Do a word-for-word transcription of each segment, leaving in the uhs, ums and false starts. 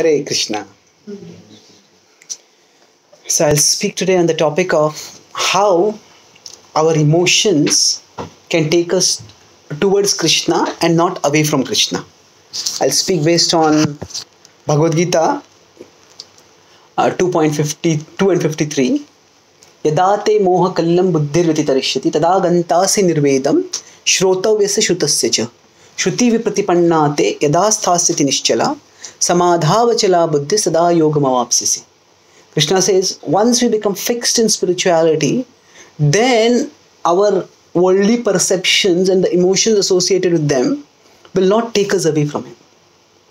Hare Krishna. So I'll speak today on the topic of how our emotions can take us towards Krishna and not away from Krishna. I'll speak based on Bhagavad Gita uh, two point fifty-two and fifty-three. Yadate moha kallam buddhirvati tarishyati tadagantasi nirvedam shrotavyasa shutasyacha shruti vipratipanate yadasthasyati nischala samadhavachala buddhi sada yogamavapsisi. Krishna says, once we become fixed in spirituality, then our worldly perceptions and the emotions associated with them will not take us away from him,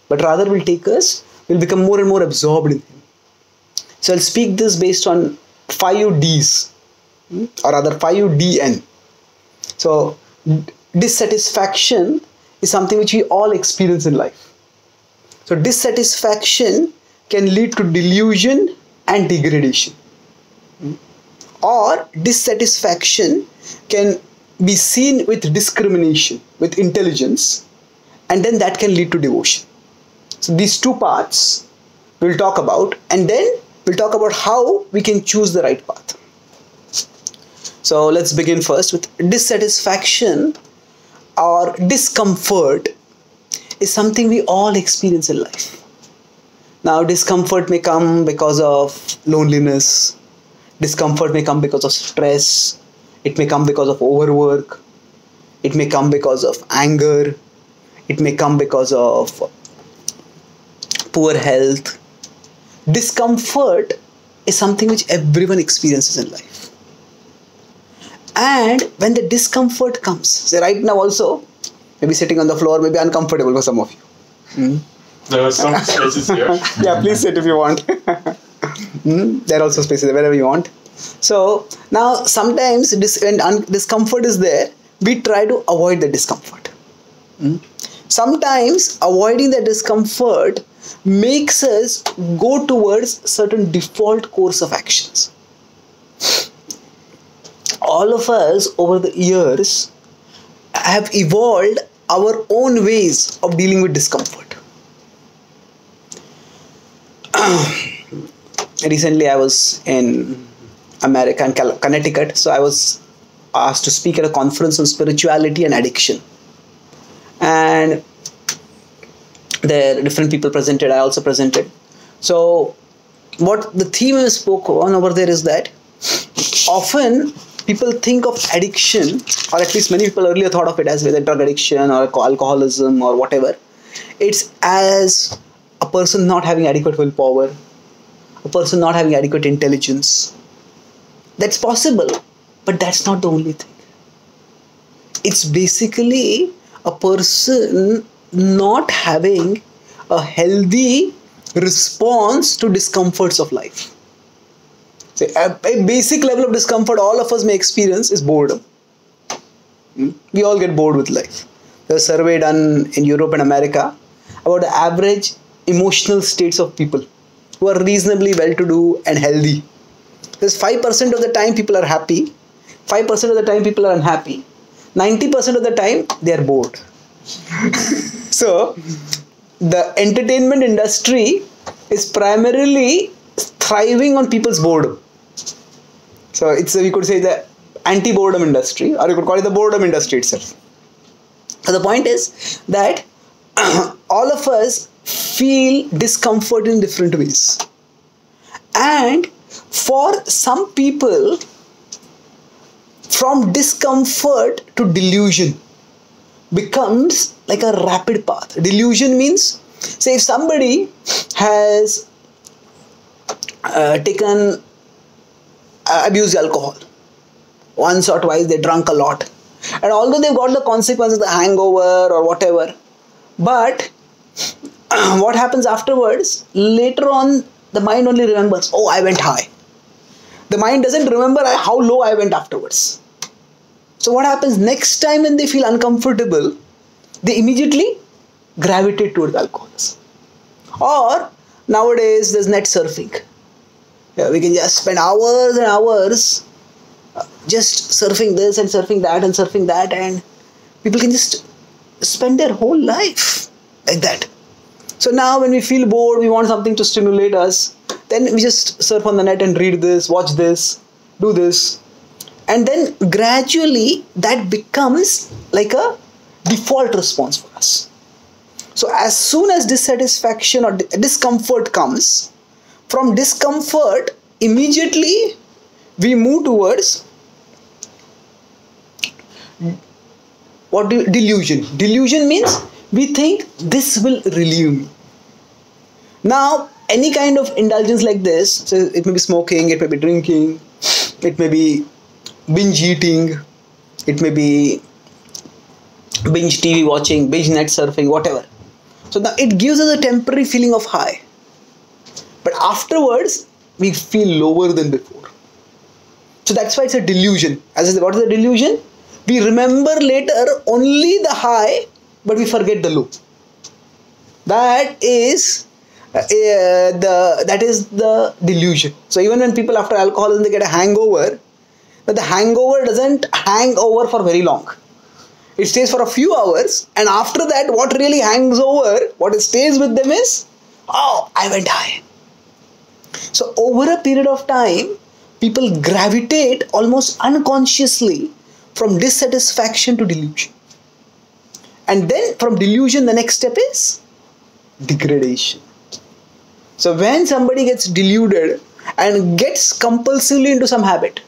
but rather will take us, will become more and more absorbed in him. So I'll speak this based on five D's, or rather five D N. So dissatisfaction is something which we all experience in life. So dissatisfaction can lead to delusion and degradation, or dissatisfaction can be seen with discrimination, with intelligence, and then that can lead to devotion. So these two parts we'll talk about, and then we'll talk about how we can choose the right path. So let's begin first with dissatisfaction, or discomfort is something we all experience in life. Now discomfort may come because of loneliness, discomfort may come because of stress, it may come because of overwork, it may come because of anger, it may come because of poor health. Discomfort is something which everyone experiences in life. And when the discomfort comes, say right now also, maybe sitting on the floor may be uncomfortable for some of you. Mm. There are some spaces here. Yeah, please sit if you want. Mm, there are also spaces wherever you want. So now sometimes dis when discomfort is there, we try to avoid the discomfort. Mm. Sometimes avoiding the discomfort makes us go towards certain default course of actions. All of us over the years have evolved our own ways of dealing with discomfort. Recently I was in America, in Connecticut, so I was asked to speak at a conference on spirituality and addiction. And there different people presented, I also presented. So what the theme I spoke on over there is that often people think of addiction, or at least many people earlier thought of it as whether drug addiction or alcoholism or whatever, it's as a person not having adequate willpower, a person not having adequate intelligence. That's possible, but that's not the only thing. It's basically a person not having a healthy response to discomforts of life. So a, a basic level of discomfort all of us may experience is boredom. We all get bored with life. There's a survey done in Europe and America about the average emotional states of people who are reasonably well-to-do and healthy. There's five percent of the time people are happy, five percent of the time people are unhappy, ninety percent of the time they are bored. So the entertainment industry is primarily thriving on people's boredom. So it's, you could say, the anti-boredom industry, or you could call it the boredom industry itself. So the point is that all of us feel discomfort in different ways. And for some people, from discomfort to delusion becomes like a rapid path. Delusion means, say if somebody has uh, taken, uh, abused alcohol, once or twice they drank a lot, and although they've got the consequences, the hangover or whatever, but what happens afterwards, later on the mind only remembers, oh, I went high. The mind doesn't remember how low I went afterwards. So what happens next time when they feel uncomfortable, they immediately gravitate towards alcoholism. Or nowadays there's net surfing. Yeah, we can just spend hours and hours just surfing this and surfing that and surfing that, and people can just spend their whole life like that. So now when we feel bored, we want something to stimulate us, then we just surf on the net and read this, watch this, do this. And then gradually that becomes like a default response for us. So as soon as dissatisfaction or discomfort comes, from discomfort immediately we move towards what do, delusion. Delusion means we think this will relieve me. Now any kind of indulgence like this, so it may be smoking, it may be drinking, it may be binge eating, it may be binge T V watching, binge net surfing, whatever. So now it gives us a temporary feeling of high, but afterwards we feel lower than before. So that's why it's a delusion. As I said, what is a delusion? We remember later only the high, but we forget the low. That is uh, the that is the delusion. So even when people after alcoholism they get a hangover, but the hangover doesn't hang over for very long. It stays for a few hours, and after that, what really hangs over, what it stays with them is, oh, I went high. So over a period of time, people gravitate almost unconsciously from dissatisfaction to delusion. And then from delusion, the next step is degradation. So when somebody gets deluded and gets compulsively into some habit,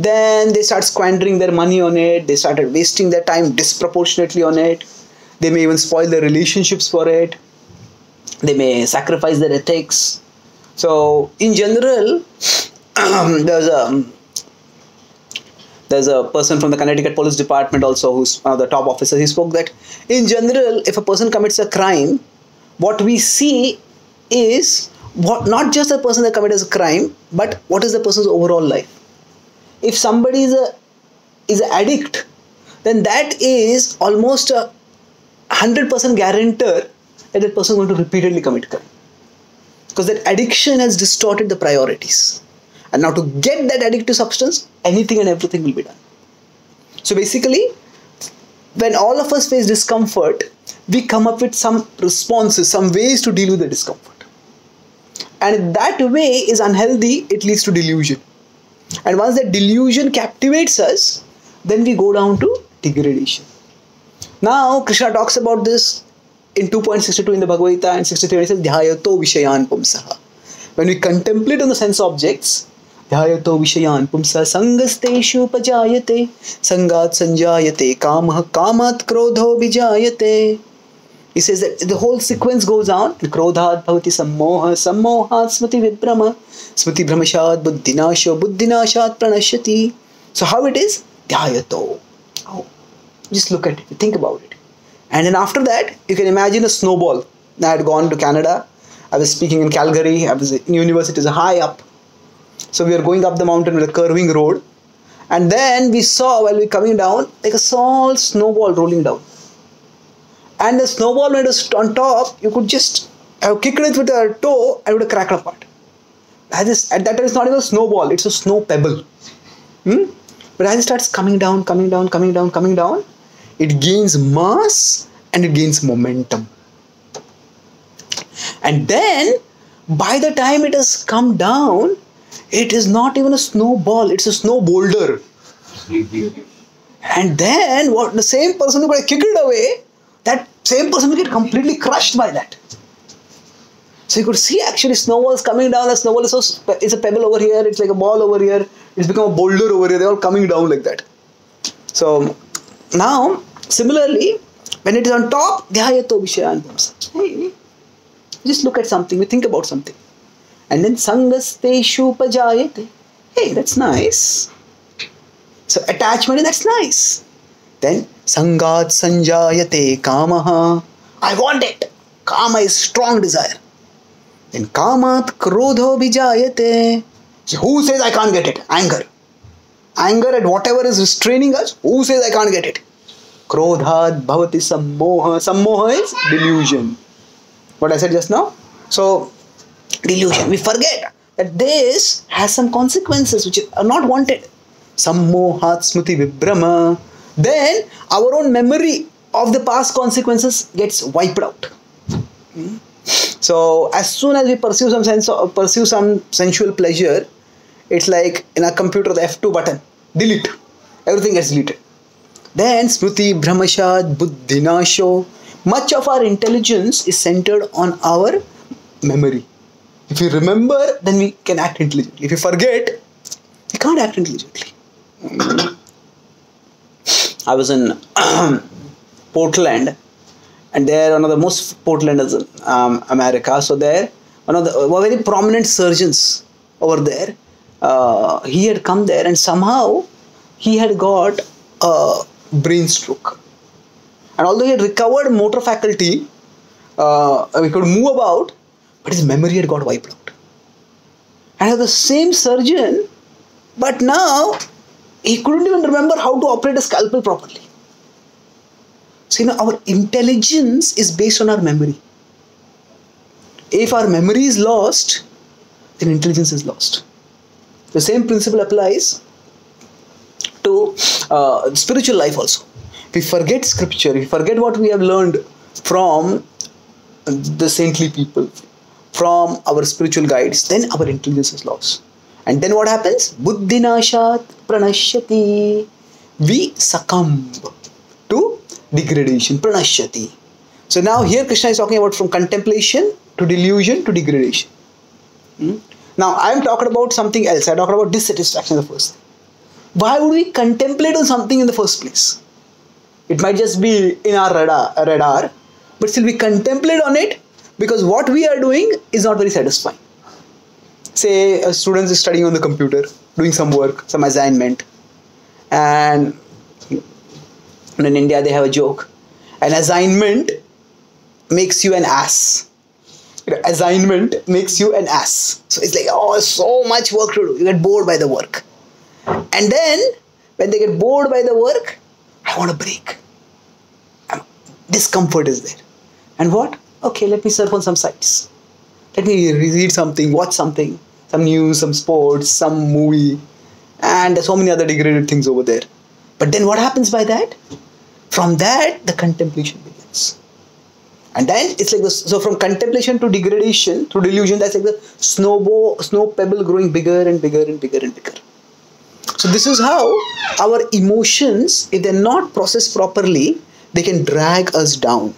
then they start squandering their money on it, they started wasting their time disproportionately on it, they may even spoil their relationships for it, they may sacrifice their ethics. So in general, there's a There's a person from the Connecticut police department also, who's one of the top officers. He spoke that in general, if a person commits a crime, what we see is what not just the person that committed a crime, but what is the person's overall life. If somebody is a is an addict, then that is almost a one hundred percent guarantor that that person is going to repeatedly commit crime, because that addiction has distorted the priorities. And now to get that addictive substance, anything and everything will be done. So basically, when all of us face discomfort, we come up with some responses, some ways to deal with the discomfort. And that way is unhealthy, it leads to delusion. And once that delusion captivates us, then we go down to degradation. Now Krishna talks about this in two point sixty-two in the Bhagavad Gita and sixty-three, he says, dhyayato vishayan pumsaha. When we contemplate on the sense objects, dhyayato vishayan pumsa sangasteshu pajayate sangat sanjayate kamah kamat krodho bijayate. He says that the whole sequence goes on. Krodhat bhavati sammoha sammohat smriti vibrama smriti brahmashad buddhinasho buddhinashad pranashyati. So how it is? Dhyayato. Oh, just look at it, think about it. And then after that, you can imagine a snowball. I had gone to Canada. I was speaking in Calgary, I was in university, it was high up. So we were going up the mountain with a curving road. And then we saw, while we were coming down, like a small snowball rolling down. And the snowball, when it was on top, you could just have kicked it with a toe and it would have cracked apart. At that time, it's not even a snowball, it's a snow pebble. Hmm? But as it starts coming down, coming down, coming down, coming down, it gains mass and it gains momentum. And then, by the time it has come down, it is not even a snowball, it's a snow boulder. And then, what the same person who could have kicked it away, that same person will get completely crushed by that. So you could see actually snowballs coming down, the snowball is so, it's a pebble over here, it's like a ball over here, it's become a boulder over here, they're all coming down like that. So, now, similarly, when it is on top, dhyayato vishayan pumsa. Just look at something, we think about something. And then sangasteshu pajayate. Hey, that's nice. So attachment, that's nice. Then sangat sanjayate kamaha. I want it. Kama is strong desire. Then kamat krodho bijayate. So who says I can't get it? Anger. Anger at whatever is restraining us. Who says I can't get it? Krodhat bhavati sammoha. Sammoha is delusion. What I said just now. So, delusion. We forget that this has some consequences which are not wanted. Sammohat smuti vibrama. Then, our own memory of the past consequences gets wiped out. Mm. So as soon as we pursue some sense of, pursue some sensual pleasure, it's like in a computer the F two button, delete, everything gets deleted. Then smruti brahmashad buddhinasho. Much of our intelligence is centered on our memory. If you remember, then we can act intelligently. If you forget, we can't act intelligently. I was in Portland, and there one of the most Portland is in um, America. So there, one of the uh, very prominent surgeons over there, uh, he had come there, and somehow he had got a brain stroke. And although he had recovered motor faculty, uh, he could move about, but his memory had got wiped out. And had the same surgeon, but now he couldn't even remember how to operate a scalpel properly. So, you know, our intelligence is based on our memory. If our memory is lost, then intelligence is lost. The same principle applies to uh, spiritual life also. We forget scripture, we forget what we have learned from the saintly people, from our spiritual guides, then our intelligence is lost. And then what happens? Buddhinashat pranashyati. We succumb to degradation, pranashyati. So now here Krishna is talking about from contemplation to delusion to degradation. Hmm? Now I am talking about something else. I talked about dissatisfaction in the first thing. Why would we contemplate on something in the first place? It might just be in our radar, radar, but still we contemplate on it because what we are doing is not very satisfying. Say a student is studying on the computer, doing some work, some assignment, and in India they have a joke. An assignment makes you an ass. Assignment makes you an ass. So it's like, oh, so much work to do. You get bored by the work. And then when they get bored by the work, I want a break. Discomfort is there. And what? Okay, let me surf on some sites. Let me read something, watch something, some news, some sports, some movie, and there's so many other degraded things over there. But then what happens by that? From that, the contemplation begins. And then it's like this. So from contemplation to degradation, through delusion, that's like the snowball, snow pebble growing bigger and bigger and bigger and bigger. So this is how our emotions, if they're not processed properly, they can drag us down.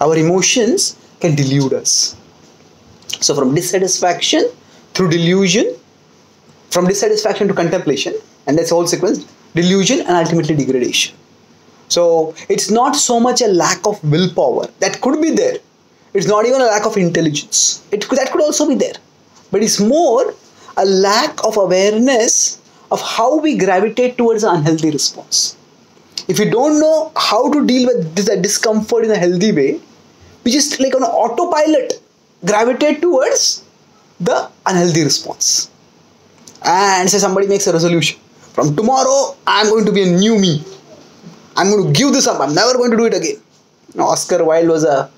Our emotions can delude us. So from dissatisfaction through delusion, from dissatisfaction to contemplation, and that's the whole sequence, delusion and ultimately degradation. So it's not so much a lack of willpower. That could be there. It's not even a lack of intelligence. It could, that could also be there. But it's more a lack of awareness of how we gravitate towards an unhealthy response. If you don't know how to deal with this discomfort in a healthy way, we just like on autopilot gravitate towards the unhealthy response. And say somebody makes a resolution. From tomorrow, I'm going to be a new me. I'm going to give this up. I'm never going to do it again. Now, Oscar Wilde was a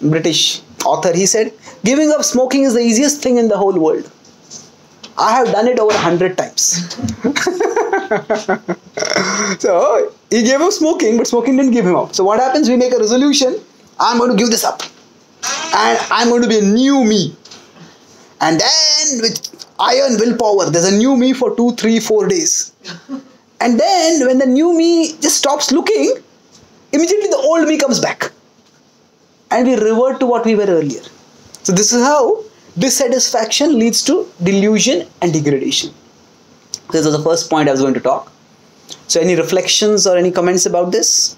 British author. He said, giving up smoking is the easiest thing in the whole world. I have done it over a hundred times. So he gave up smoking, but smoking didn't give him up. So what happens? We make a resolution. I'm going to give this up. And I'm going to be a new me. And then with iron willpower, there's a new me for two, three, four days. And then when the new me just stops looking, immediately the old me comes back. And we revert to what we were earlier. So this is how dissatisfaction leads to delusion and degradation. This was the first point I was going to talk. So any reflections or any comments about this?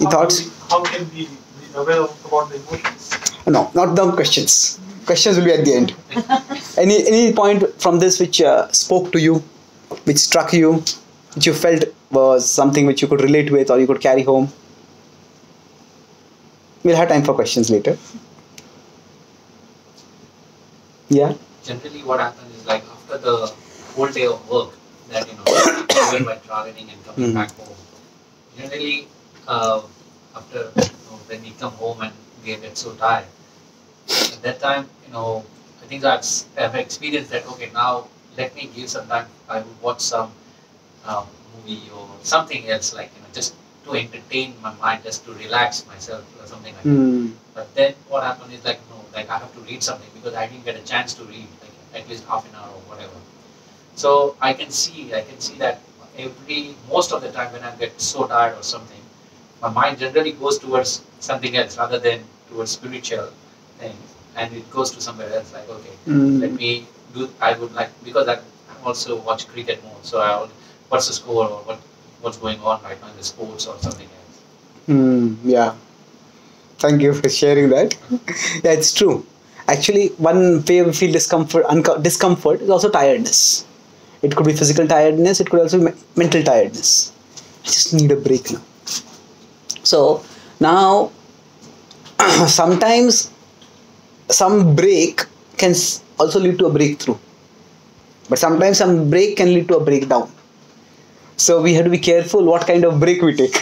Any thoughts? How can we be aware about the emotions? No, not dumb questions. Questions will be at the end. Any, any point from this which uh, spoke to you, which struck you, which you felt was something which you could relate with or you could carry home? We'll have time for questions later. Yeah. Generally, what happens is like after the whole day of work that you know, even by traveling and coming mm. back home. Generally, uh, after you know, when we come home and we get so tired, at that time, you know, I think I've, I've experienced that. Okay, now let me give some time. I will watch some um, movie or something else, like you know, just to entertain my mind, just to relax myself or something like mm. that. But then what happened is like, no, like I have to read something because I didn't get a chance to read, like at least half an hour or whatever. So I can see, I can see that every, most of the time when I get so tired or something, my mind generally goes towards something else rather than towards spiritual things, and it goes to somewhere else. Like, okay, mm. let me do, I would like, because I also watch cricket more, so I would, what's the score or what, what's going on right now in the sports or something else. Mm, yeah. Thank you for sharing that. Yeah, it's true. Actually, one way we feel discomfort, discomfort is also tiredness. It could be physical tiredness, it could also be me mental tiredness. I just need a break now. So, now, sometimes some break can also lead to a breakthrough. But sometimes some break can lead to a breakdown. So we have to be careful what kind of break we take.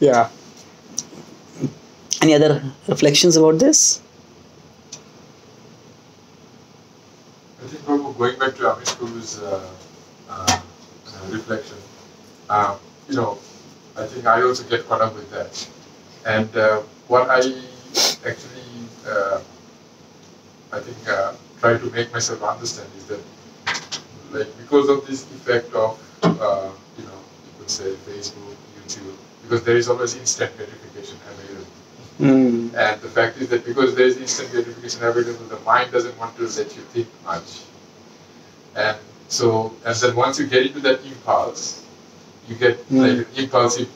Yeah. Any other reflections about this? I think going back to Amit Guru's uh, uh, reflection, uh, you know, I think I also get caught up with that. And uh, what I actually, uh, I think, uh, try to make myself understand is that, like, because of this effect of, uh, you know, you could say Facebook, YouTube, because there is always instant gratification available. Mm. And the fact is that because there is instant gratification available, the mind doesn't want to let you think much. And so, and then once you get into that impulse, you get mm. like an impulsive,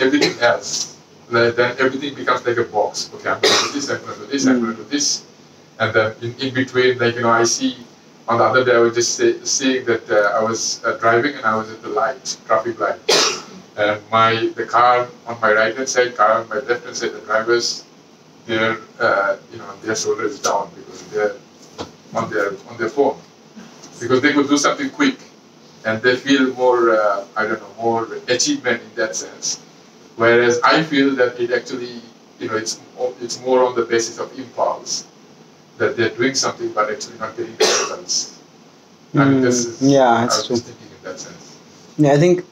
everything else, like, then everything becomes like a box. Okay, I'm going to do this, I'm going to do this, mm. I'm going to do this. And then in, in between, like, you know, I see, on the other day, I was just say, seeing that uh, I was uh, driving and I was at the light, traffic light. And my, the car on my right-hand side, car on my left-hand side, the drivers, their, uh, you know, their shoulder is down because they're on their, on their phone. Because they could do something quick and they feel more, uh, I don't know, more achievement in that sense. Whereas I feel that it actually, you know, it's, it's more on the basis of impulse. That they're doing something but actually not getting the results. Mm, I mean, this is, yeah, it's true. Thinking in that sense. Yeah, I think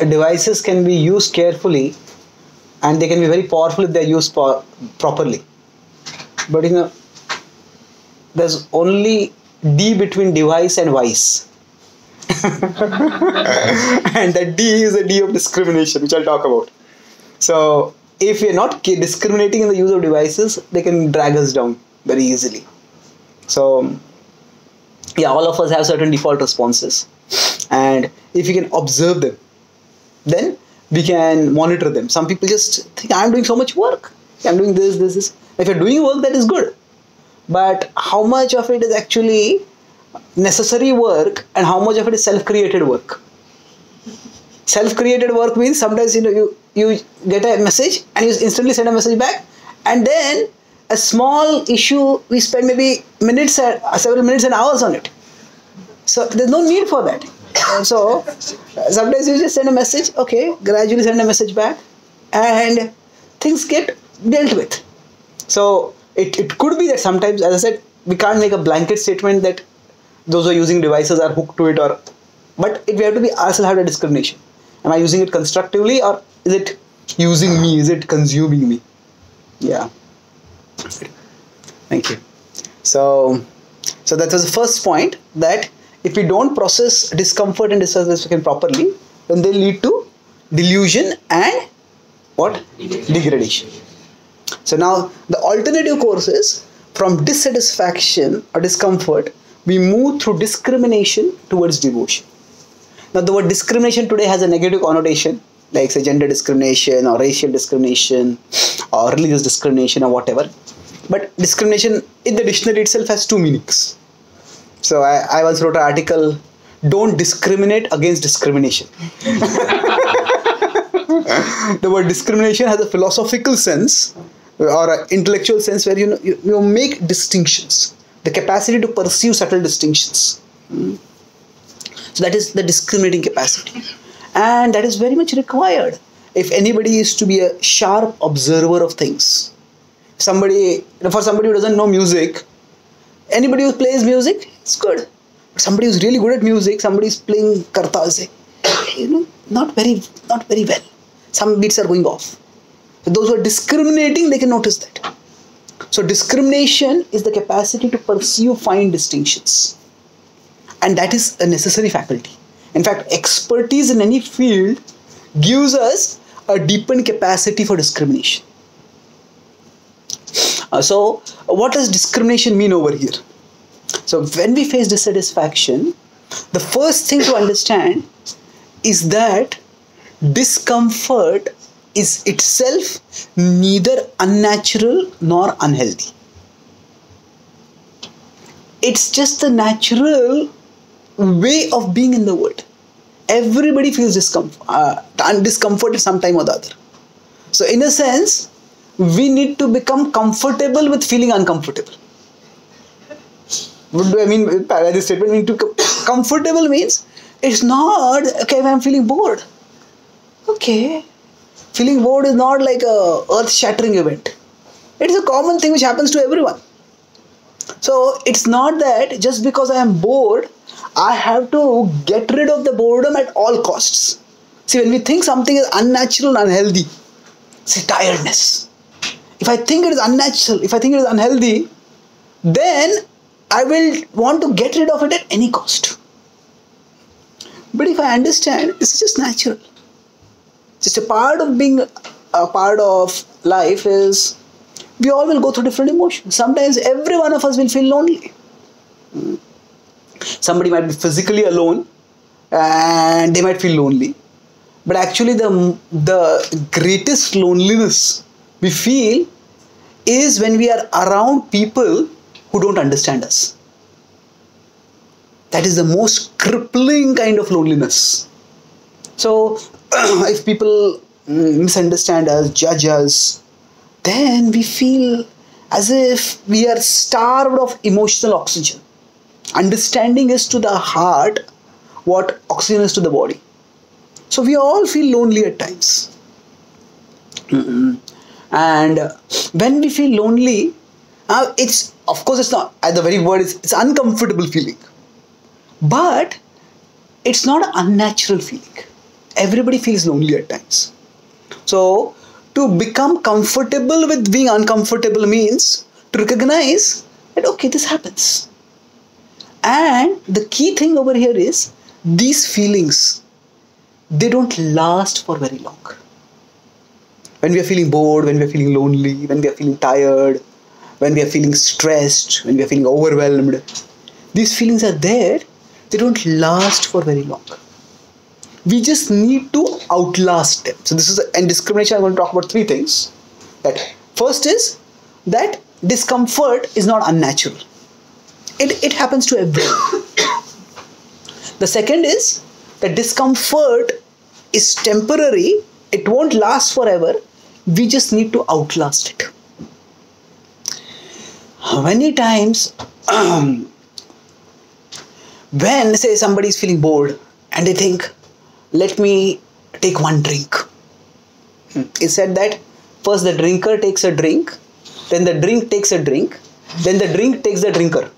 devices can be used carefully and they can be very powerful if they're used po properly. But you know, there's only D between device and vice. And that D is the D of discrimination, which I'll talk about. So if we're not discriminating in the use of devices, they can drag us down very easily. So yeah, all of us have certain default responses, and if you can observe them, then we can monitor them. Some people just think, I'm doing so much work, I'm doing this, this, this. If you're doing work, that is good, but how much of it is actually necessary work and how much of it is self-created work? Self-created work means sometimes, you know, you, you get a message and you instantly send a message back, and then a small issue, we spend maybe minutes, and, uh, several minutes and hours on it. So there's no need for that. So sometimes you just send a message, okay, gradually send a message back, and things get dealt with. So it, it could be that sometimes, as I said, we can't make a blanket statement that those who are using devices are hooked to it, or, but it, we have to be ourselves have a discrimination. Am I using it constructively, or is it using me? Is it consuming me? Yeah. Thank you. So, so that was the first point, that if we don't process discomfort and dissatisfaction properly, then they lead to delusion and what? Degradation. Degradation. So now the alternative course is, from dissatisfaction or discomfort, we move through discrimination towards devotion. Now the word discrimination today has a negative connotation, like say gender discrimination or racial discrimination or religious discrimination or whatever. But discrimination in the dictionary itself has two meanings. So I, I once wrote an article, don't discriminate against discrimination. The word discrimination has a philosophical sense or an intellectual sense where you, know, you, you make distinctions, the capacity to perceive subtle distinctions. Mm. So that is the discriminating capacity. And that is very much required if anybody is to be a sharp observer of things. Somebody, for somebody who doesn't know music, anybody who plays music, it's good. But somebody who's really good at music, somebody is playing kartaze, you know, not very, not very well. Some beats are going off. So those who are discriminating, they can notice that. So discrimination is the capacity to pursue fine distinctions. And that is a necessary faculty. In fact, expertise in any field gives us a deepened capacity for discrimination. Uh, so what does discrimination mean over here? So when we face dissatisfaction, the first thing to understand is that discomfort is itself neither unnatural nor unhealthy. It's just the natural way of being in the world. Everybody feels discomfort, uh, discomfort at some time or the other. So in a sense, we need to become comfortable with feeling uncomfortable. What do I mean by this statement? We need to com comfortable means it's not, okay, I'm feeling bored. Okay. Feeling bored is not like a earth-shattering event. It is a common thing which happens to everyone. So it's not that just because I am bored, I have to get rid of the boredom at all costs. See, when we think something is unnatural and unhealthy, see, tiredness. If I think it is unnatural, if I think it is unhealthy, then I will want to get rid of it at any cost. But if I understand, it's just natural. Just a part of being a part of life is we all will go through different emotions. Sometimes every one of us will feel lonely. Somebody might be physically alone and they might feel lonely. But actually the, the greatest loneliness we feel is when we are around people who don't understand us. That is the most crippling kind of loneliness. So if people misunderstand us, judge us, then we feel as if we are starved of emotional oxygen. Understanding is to the heart what oxygen is to the body. So we all feel lonely at times. Mm-mm. And when we feel lonely, uh, it's, of course, it's not, uh, the very word is, it's uncomfortable feeling. But it's not an unnatural feeling. Everybody feels lonely at times. So to become comfortable with being uncomfortable means to recognize that, okay, this happens. And the key thing over here is these feelings, they don't last for very long. When we are feeling bored, when we are feeling lonely, when we are feeling tired, when we are feeling stressed, when we are feeling overwhelmed, these feelings are there. They don't last for very long. We just need to outlast them. So this is, and discrimination, I'm going to talk about three things. That first is that discomfort is not unnatural. It, it happens to everyone. The second is that discomfort is temporary. It won't last forever. We just need to outlast it. How many times um, when, say, somebody is feeling bored and they think, let me take one drink. It said that first the drinker takes a drink, then the drink takes a drink, then the drink takes the drinker.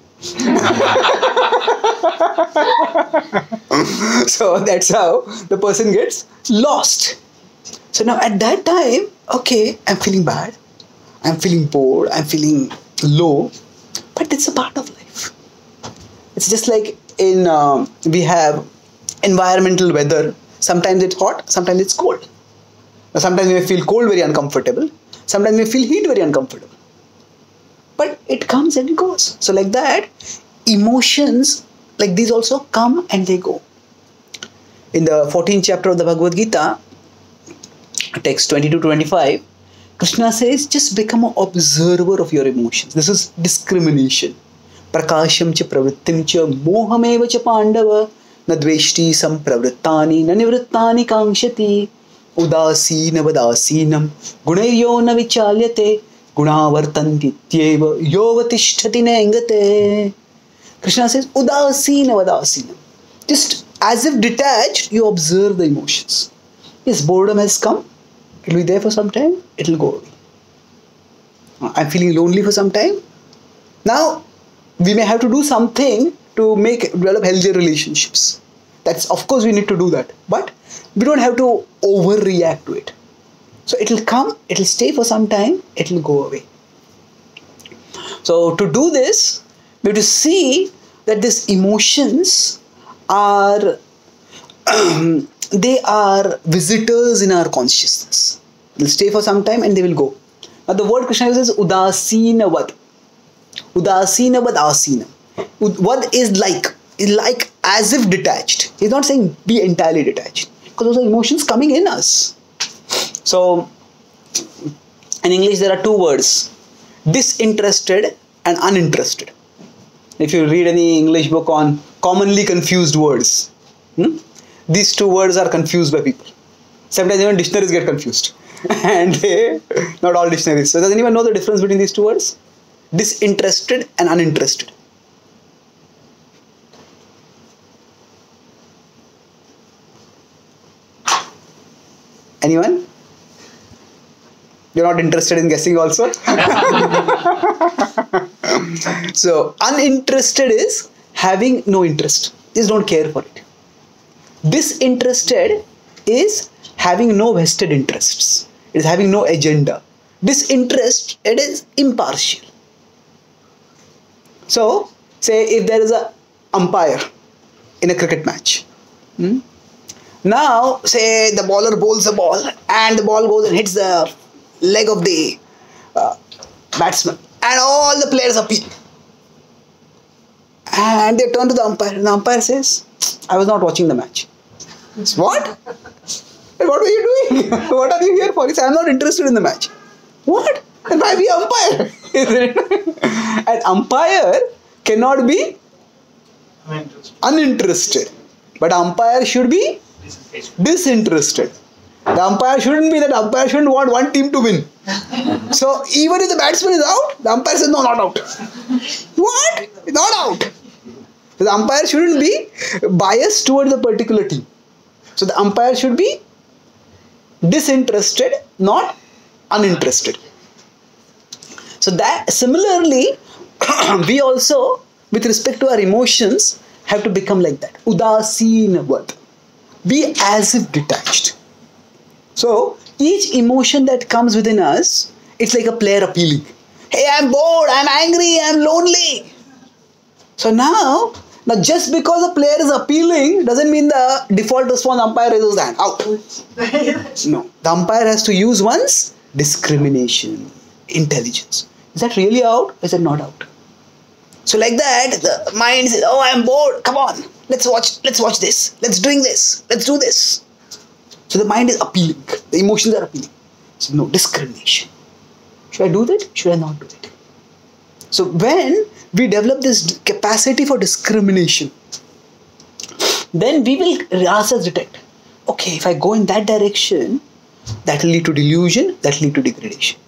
So that's how the person gets lost. So now at that time, okay, I'm feeling bad, I'm feeling bored, I'm feeling low, but it's a part of life. It's just like in, um, we have environmental weather. Sometimes it's hot, sometimes it's cold. Sometimes we may feel cold very uncomfortable. Sometimes we feel heat very uncomfortable. But it comes and it goes. So like that, emotions like these also come and they go. In the fourteenth chapter of the Bhagavad Gita, text twenty-two to twenty-five, Krishna says, just become an observer of your emotions. This is discrimination. Prakasham cha pravrittim cha mohameva cha pandava. Nadveshti sampravrittani nanivrittani kaangshati udasina vadasinam gunayyo na vichalyate gunavartanti tyeva yovatishthati nengate. Krishna says udasina vadasinam. Just as if detached, you observe the emotions. Yes, boredom has come. It will be there for some time. It will go away. I'm feeling lonely for some time. Now, we may have to do something to make develop healthier relationships. That's, of course, we need to do that. But we don't have to overreact to it. So it will come, it will stay for some time, it will go away. So to do this, we have to see that these emotions are, they are visitors in our consciousness. They will stay for some time and they will go. Now the word Krishna uses is udasinavat. Udasinavat asina. Vad is like, is like as if detached. He's not saying be entirely detached, because those are emotions coming in us. So in English there are two words, disinterested and uninterested. If you read any English book on commonly confused words, hmm, these two words are confused by people. Sometimes even dictionaries get confused. And they, not all dictionaries. So does anyone know the difference between these two words? Disinterested and uninterested. Anyone? You're not interested in guessing also? So, uninterested is having no interest. Just don't care for it. Disinterested is having no vested interests. It is having no agenda. Disinterest, it is impartial. So, say if there is an umpire in a cricket match. Hmm? Now, say the bowler bowls the ball and the ball goes and hits the leg of the uh, batsman, and all the players appeal and they turn to the umpire, and the umpire says, I was not watching the match. What? What were you doing? What are you here for? He says, I'm not interested in the match. What? Then why be umpire? Isn't it? An umpire cannot be uninterested. uninterested. But umpire should be disinterested. The umpire shouldn't be that umpire shouldn't want one team to win. So even if the batsman is out, the umpire says, no, not out. What? Not out. So the umpire shouldn't be biased towards a particular team. So the umpire should be disinterested, not uninterested. So that similarly, we also, with respect to our emotions, have to become like that. Udasinavat. Be as if detached. So, each emotion that comes within us, it's like a player appealing. Hey, I'm bored, I'm angry, I'm lonely. So now, now just because a player is appealing doesn't mean the default response umpire raises the hand. Out. No. The umpire has to use one's discrimination, intelligence. Is that really out? Is that not out? So like that, the mind says, oh, I'm bored, come on. Let's watch, let's watch this. Let's doing this. Let's do this. So the mind is appealing. The emotions are appealing. So no discrimination. Should I do that? Should I not do that? So when we develop this capacity for discrimination, then we will ourselves detect, okay, if I go in that direction, that will lead to delusion, that will lead to degradation.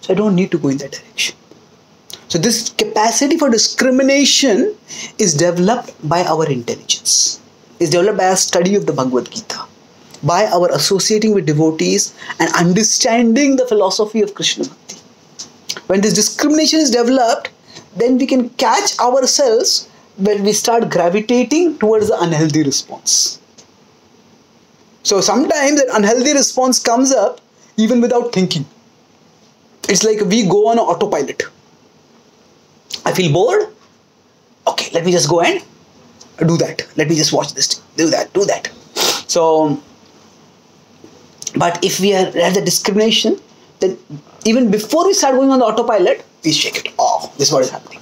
So I don't need to go in that direction. So this capacity for discrimination is developed by our intelligence. It's developed by our study of the Bhagavad Gita, by our associating with devotees and understanding the philosophy of Krishna Bhakti. When this discrimination is developed, then we can catch ourselves when we start gravitating towards the unhealthy response. So sometimes that unhealthy response comes up even without thinking. It's like we go on autopilot. I feel bored. Okay, let me just go and do that. Let me just watch this, do that, do that. So, but if we are at the discrimination, then even before we start going on the autopilot, we shake it off. This is what is happening.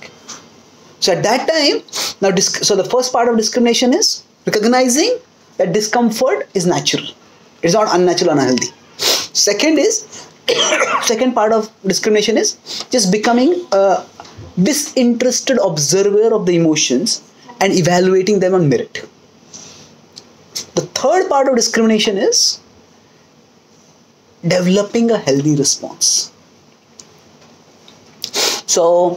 So at that time, now so the first part of discrimination is recognizing that discomfort is natural. It's not unnatural, unhealthy. Second is, second part of discrimination is just becoming a disinterested observer of the emotions and evaluating them on merit. The third part of discrimination is developing a healthy response. So,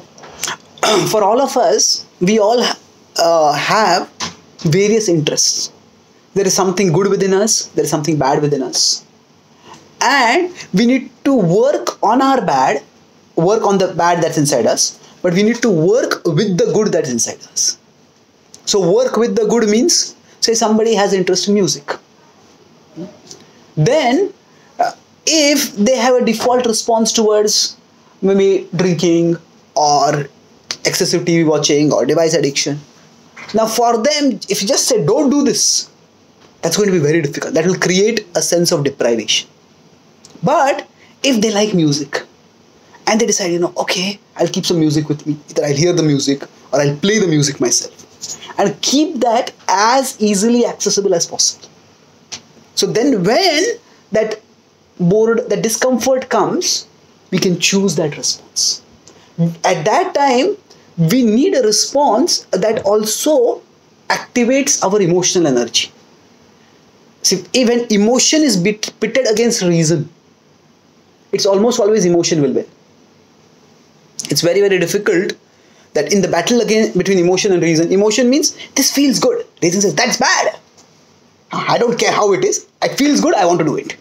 for all of us, we all uh, have various interests. There is something good within us, there is something bad within us. And we need to work on our bad, work on the bad that's inside us, but we need to work with the good that's inside us. So work with the good means, say somebody has interest in music. then uh, if they have a default response towards maybe drinking or excessive T V watching or device addiction, now for them, if you just say don't do this, that's going to be very difficult. That will create a sense of deprivation. But if they like music and they decide, you know, okay, I'll keep some music with me, either I'll hear the music or I'll play the music myself, and keep that as easily accessible as possible. So then when that bored, that discomfort comes, we can choose that response. At that time, we need a response that also activates our emotional energy. See, even emotion is pitted against reason, it's almost always emotion will win. It's very, very difficult that in the battle again between emotion and reason, emotion means this feels good. Reason says that's bad. I don't care how it is. It feels good. I want to do it.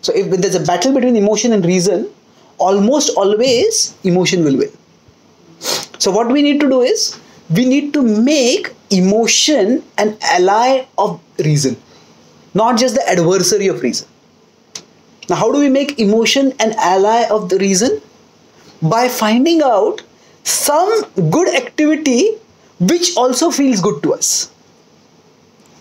So if there's a battle between emotion and reason, almost always emotion will win. So what we need to do is we need to make emotion an ally of reason, not just the adversary of reason. Now, how do we make emotion an ally of the reason? By finding out some good activity which also feels good to us.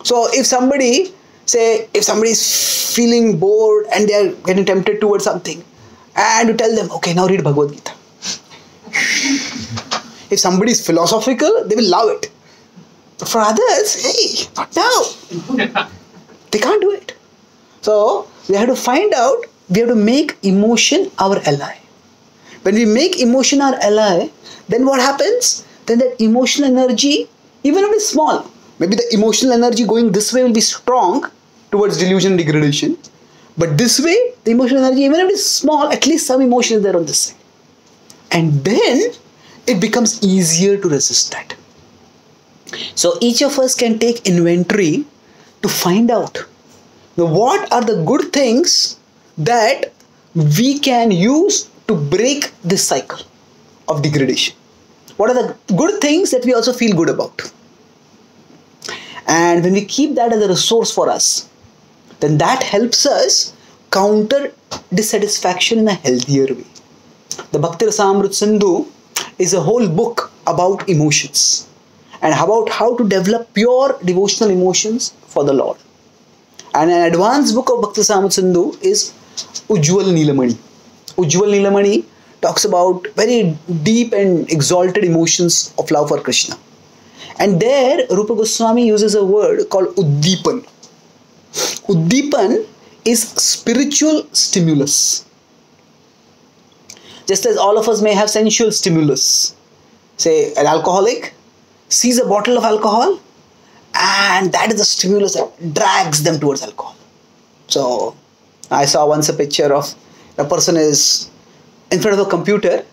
So if somebody, say if somebody is feeling bored and they are getting tempted towards something, and you tell them, okay, now read Bhagavad Gita. If somebody is philosophical, they will love it. For others, hey, not now. They can't do it. So we have to find out, we have to make emotion our ally. When we make emotion our ally, then what happens? Then that emotional energy, even if it's small, maybe the emotional energy going this way will be strong towards delusion and degradation. But this way, the emotional energy, even if it's small, at least some emotion is there on this side. And then it becomes easier to resist that. So each of us can take inventory to find out now what are the good things that we can use to break this cycle of degradation. What are the good things that we also feel good about? And when we keep that as a resource for us, then that helps us counter dissatisfaction in a healthier way. The Bhakti Rasamrut Sindhu is a whole book about emotions and about how to develop pure devotional emotions for the Lord. And an advanced book of Bhakti Rasamrut Sindhu is Ujjwal Nilamani. Ujjwal Nilamani talks about very deep and exalted emotions of love for Krishna. And there Rupa Goswami uses a word called Uddipan. Uddipan is spiritual stimulus. Just as all of us may have sensual stimulus. Say an alcoholic sees a bottle of alcohol and that is the stimulus that drags them towards alcohol. So I saw once a picture of a person is in front of a computer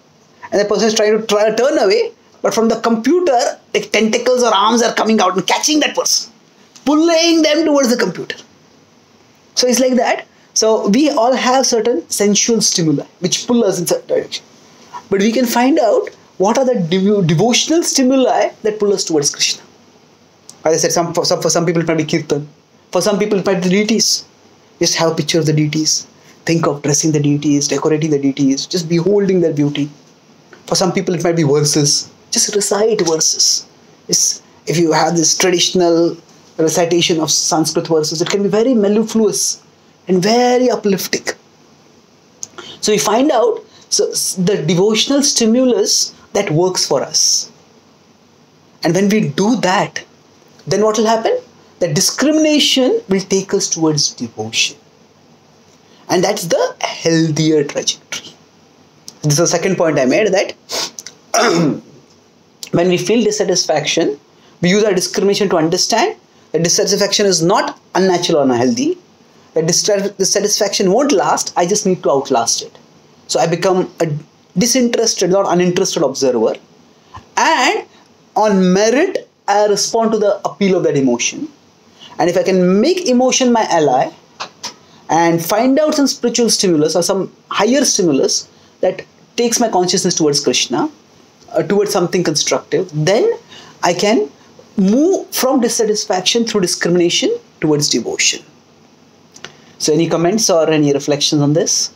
and the person is trying to try, turn away, but from the computer, like tentacles or arms are coming out and catching that person, pulling them towards the computer. So it's like that. So we all have certain sensual stimuli which pull us in certain direction. But we can find out what are the dev devotional stimuli that pull us towards Krishna. As I said, some, for, some, for some people it might be kirtan. For some people it might be deities. Just have a picture of the deities. Think of dressing the deities, decorating the deities, just beholding their beauty. For some people, it might be verses. Just recite verses. It's, if you have this traditional recitation of Sanskrit verses, it can be very mellifluous and very uplifting. So we find out so the devotional stimulus that works for us. And when we do that, then what will happen? The discrimination will take us towards devotion. And that's the healthier trajectory. This is the second point I made, that when we feel dissatisfaction, we use our discrimination to understand that dissatisfaction is not unnatural or unhealthy. That dissatisfaction won't last, I just need to outlast it. So I become a disinterested, not uninterested observer. And on merit, I respond to the appeal of that emotion. And if I can make emotion my ally, and find out some spiritual stimulus or some higher stimulus that takes my consciousness towards Krishna, uh, towards something constructive, then I can move from dissatisfaction through discrimination towards devotion. So any comments or any reflections on this?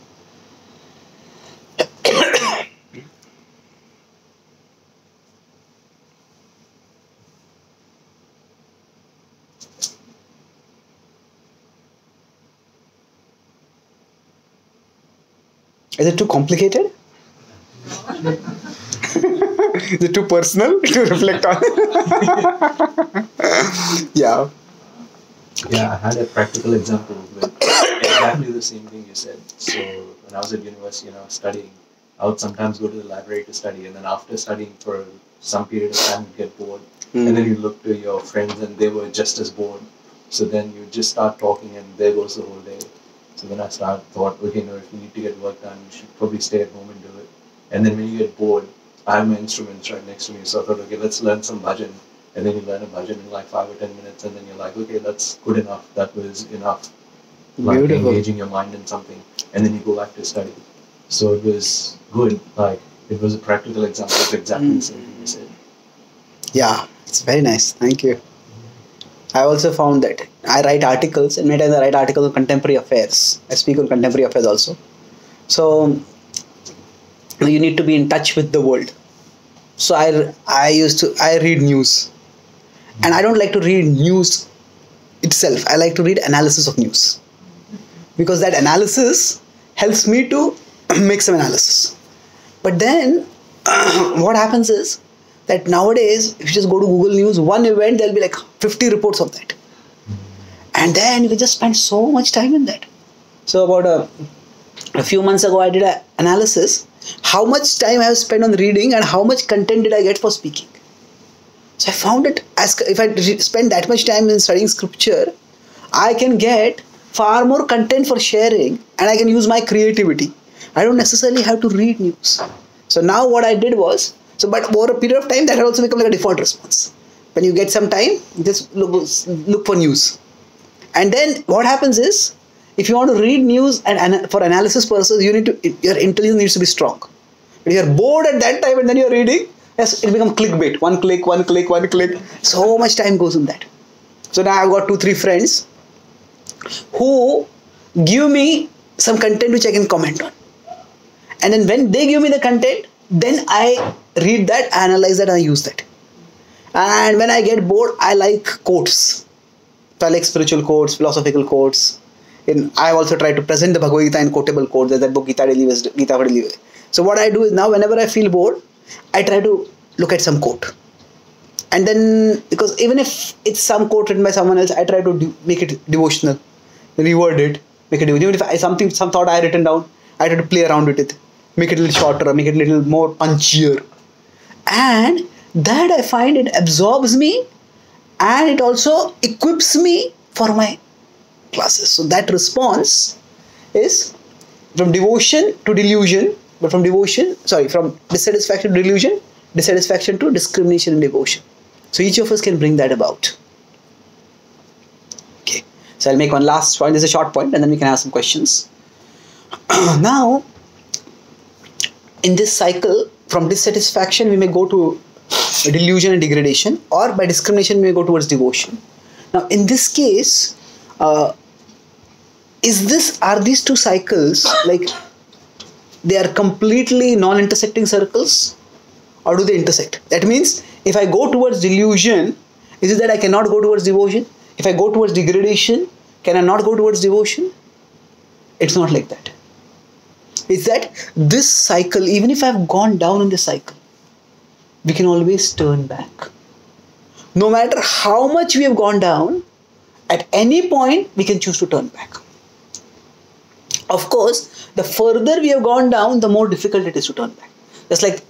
Is it too complicated? Is it too personal to reflect on? Yeah. Yeah, I had a practical example with exactly the same thing you said. So when I was at university and I was studying, I would sometimes go to the library to study, and then after studying for some period of time, you'd get bored. Mm. And then you look to your friends and they were just as bored. So then you just start talking and there goes the whole day. So then I started, thought, okay, you know, if you need to get work done, you should probably stay at home and do it. And then when you get bored, I have my instruments right next to me, so I thought, okay, let's learn some bhajan. And then you learn a bhajan in like five or ten minutes, and then you're like, okay, that's good enough. That was enough. Like Beautiful. Engaging your mind in something, and then you go back to study. So it was good. Like it was a practical example of exactly mm. the same thing you said. Yeah, it's very nice. Thank you. I also found that I write articles, and many times I write articles on contemporary affairs. I speak on contemporary affairs also. So you need to be in touch with the world. So I, I used to, I read news. And I don't like to read news itself. I like to read analysis of news. Because that analysis helps me to make some analysis. But then what happens is that nowadays, if you just go to Google News, one event, there'll be like fifty reports of that. And then you can just spend so much time in that. So about a, a few months ago, I did an analysis. How much time I have spent on reading and how much content did I get for speaking? So I found it, as if I spend that much time in studying scripture, I can get far more content for sharing and I can use my creativity. I don't necessarily have to read news. So now what I did was, so but over a period of time, that had also become like a default response. When you get some time, just look, look for news. And then what happens is, if you want to read news and ana for analysis purposes, you need to, your intelligence needs to be strong. But you're bored at that time and then you're reading, yes, it becomes clickbait. One click, one click, one click. So much time goes in that. So now I've got two, three friends who give me some content which I can comment on. And then when they give me the content, then I read that, analyze that, and I use that. And when I get bored, I like quotes. So I like spiritual quotes, philosophical quotes. In, I also try to present the Bhagavad Gita in quotable quotes. There's that book, Gita Va De Lieve, Gita Va De Lieve. So what I do is now whenever I feel bored, I try to look at some quote. And then, because even if it's some quote written by someone else, I try to make it devotional, reword it, make it devotional. Even if I, something, some thought I had written down, I try to play around with it, make it a little shorter, make it a little more punchier. And that I find it absorbs me and it also equips me for my classes. So that response is from devotion to delusion, but from devotion, sorry, from dissatisfaction to delusion, dissatisfaction to discrimination and devotion. So each of us can bring that about. Okay. So I'll make one last point. This is a short point and then we can have some questions. Now, in this cycle, from dissatisfaction, we may go to delusion and degradation, or by discrimination, we may go towards devotion. Now, in this case, uh, is this, are these two cycles like they are completely non-intersecting circles, or do they intersect? That means if I go towards delusion, is it that I cannot go towards devotion? If I go towards degradation, can I not go towards devotion? It's not like that. It's that this cycle, even if I've gone down in this cycle, we can always turn back. No matter how much we have gone down, at any point we can choose to turn back. Of course, the further we have gone down, the more difficult it is to turn back. Just like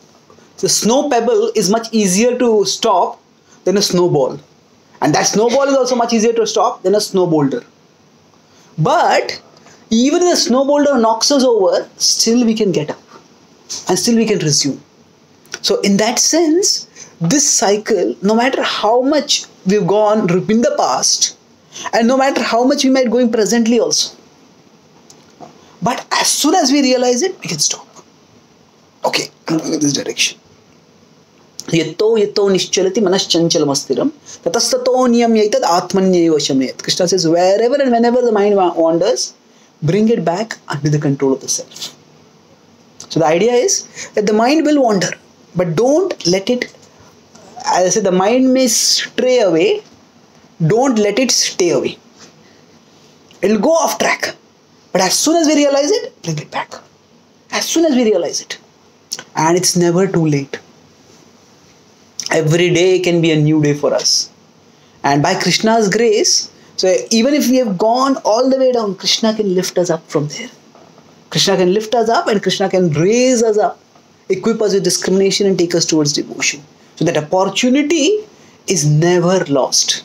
the snow pebble is much easier to stop than a snowball. And that snowball is also much easier to stop than a snow boulder. But even if the snow boulder knocks us over, still we can get up. And still we can resume. So in that sense, this cycle, no matter how much we've gone in the past, and no matter how much we might go in presently also, but as soon as we realize it, we can stop. Okay, I'm going in this direction. Yato yato nischalati manas chanchalam astiram tatas tato niyam yaitad atmanyeva shamet. Krishna says, wherever and whenever the mind wanders, bring it back under the control of the self. So the idea is that the mind will wander, but don't let it, as I said, the mind may stray away, don't let it stay away. It will go off track, but as soon as we realize it, bring it back. As soon as we realize it. And it's never too late. Every day can be a new day for us. And by Krishna's grace, so even if we have gone all the way down, Krishna can lift us up from there. Krishna can lift us up and Krishna can raise us up, equip us with discrimination and take us towards devotion. So that opportunity is never lost.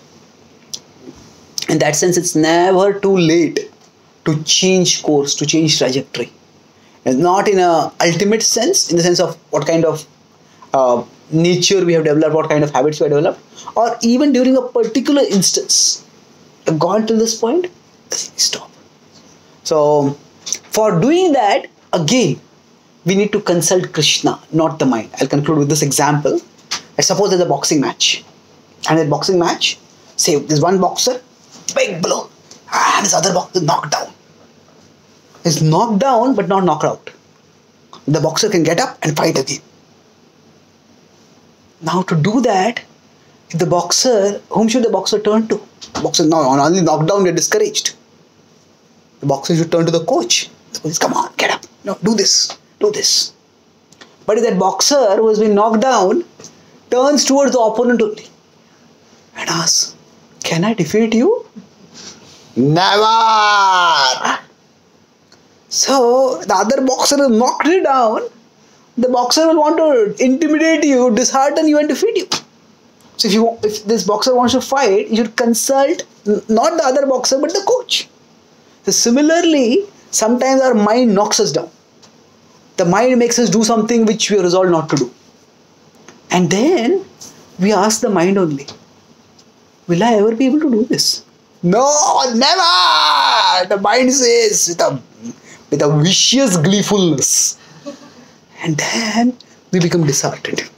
In that sense, it's never too late to change course, to change trajectory. And not in an ultimate sense, in the sense of what kind of uh, nature we have developed, what kind of habits we have developed, or even during a particular instance. Gone till this point, stop. So, for doing that, again, we need to consult Krishna, not the mind. I'll conclude with this example. I suppose there's a boxing match. And that boxing match, say, there's one boxer, big blow, and this other boxer knocked down. He's knocked down, but not knocked out. The boxer can get up and fight again. Now, to do that, the boxer, whom should the boxer turn to? The boxer, no, only knocked down, we are discouraged. The boxer should turn to the coach. The coach says, come on, get up. No, do this, do this. But if that boxer who has been knocked down turns towards the opponent only and asks, can I defeat you? Never! So, the other boxer has knocked you down. The boxer will want to intimidate you, dishearten you and defeat you. So if, you, if this boxer wants to fight, you should consult not the other boxer but the coach. So similarly, sometimes our mind knocks us down. The mind makes us do something which we resolve not to do. And then we ask the mind only, will I ever be able to do this? No, never! The mind says with a, with a vicious gleefulness. And then we become disheartened.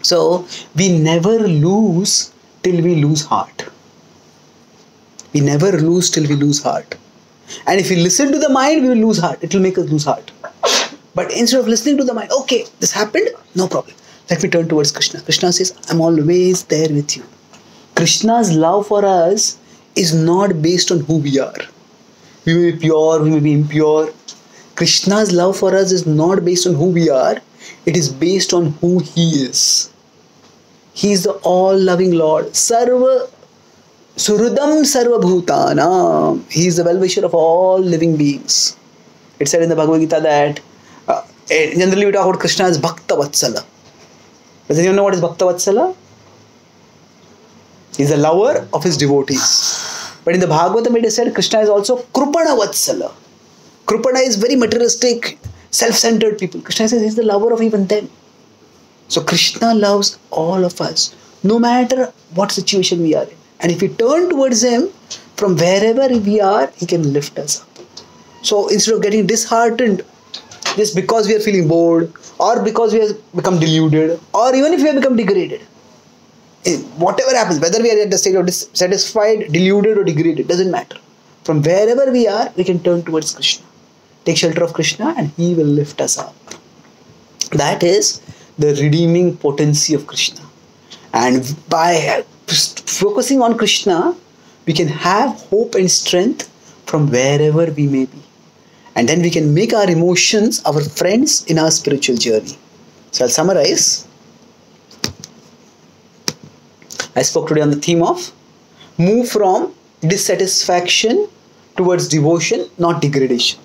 So, we never lose till we lose heart. We never lose till we lose heart. And if we listen to the mind, we will lose heart. It will make us lose heart. But instead of listening to the mind, okay, this happened, no problem. Let me turn towards Krishna. Krishna says, I'm always there with you. Krishna's love for us is not based on who we are. We may be pure, we may be impure. Krishna's love for us is not based on who we are. It is based on who He is. He is the all-loving Lord. Sarva Surudam Sarva Bhutanam. He is the well-wisher of all living beings. It's said in the Bhagavad Gita that uh, generally we talk about Krishna as Bhakta Vatsala. Does anyone know what is Bhakta Vatsala? He is the lover of his devotees. But in the Bhagavatam it is said Krishna is also Krupana Vatsala. Krupana is very materialistic, self-centered people. Krishna says he's the lover of even them. So Krishna loves all of us, no matter what situation we are in. And if we turn towards him, from wherever we are, he can lift us up. So instead of getting disheartened just because we are feeling bored, or because we have become deluded, or even if we have become degraded, whatever happens, whether we are at the state of dissatisfied, deluded or degraded, doesn't matter. From wherever we are, we can turn towards Krishna. Take shelter of Krishna and He will lift us up. That is the redeeming potency of Krishna. And by focusing on Krishna, we can have hope and strength from wherever we may be. And then we can make our emotions our friends in our spiritual journey. So I'll summarize. I spoke today on the theme of move from dissatisfaction towards devotion, not degradation.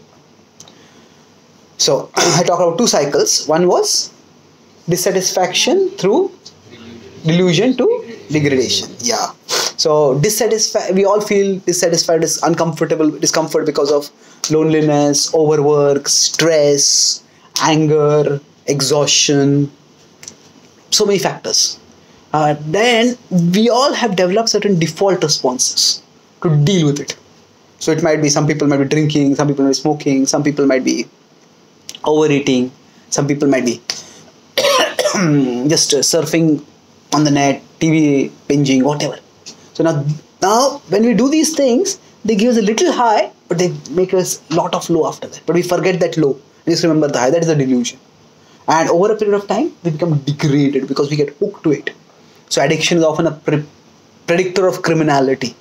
So, I talked about two cycles. One was dissatisfaction through delusion, delusion to degradation. Yeah. So, dissatisfied, we all feel dissatisfied, is uncomfortable, discomfort because of loneliness, overwork, stress, anger, exhaustion, so many factors. Uh, then, we all have developed certain default responses to deal with it. So, it might be some people might be drinking, some people might be smoking, some people might be overeating, some people might be just uh, surfing on the net, T V binging, whatever. So now, now when we do these things, they give us a little high But they make us a lot of low after that. But we forget that low. We just remember the high. That is a delusion. And over a period of time, we become degraded because we get hooked to it. So addiction is often a pre predictor of criminality.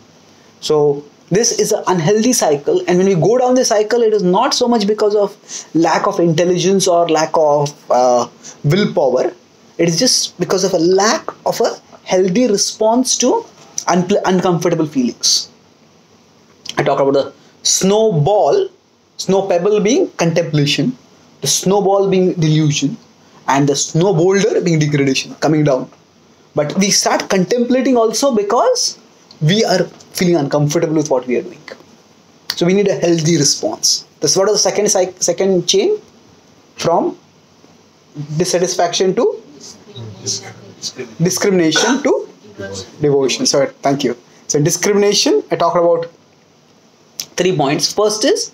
So this is an unhealthy cycle. And when we go down this cycle, it is not so much because of lack of intelligence or lack of uh, willpower. It is just because of a lack of a healthy response to uncomfortable feelings. I talked about the snowball, snow pebble being contemplation, the snowball being delusion, and the snow boulder being degradation, coming down. But we start contemplating also because we are feeling uncomfortable with what we are doing. So we need a healthy response. This is what is the second, second chain from dissatisfaction to discrimination, discrimination to devotion. devotion. So thank you. So in discrimination, I talked about three points. First is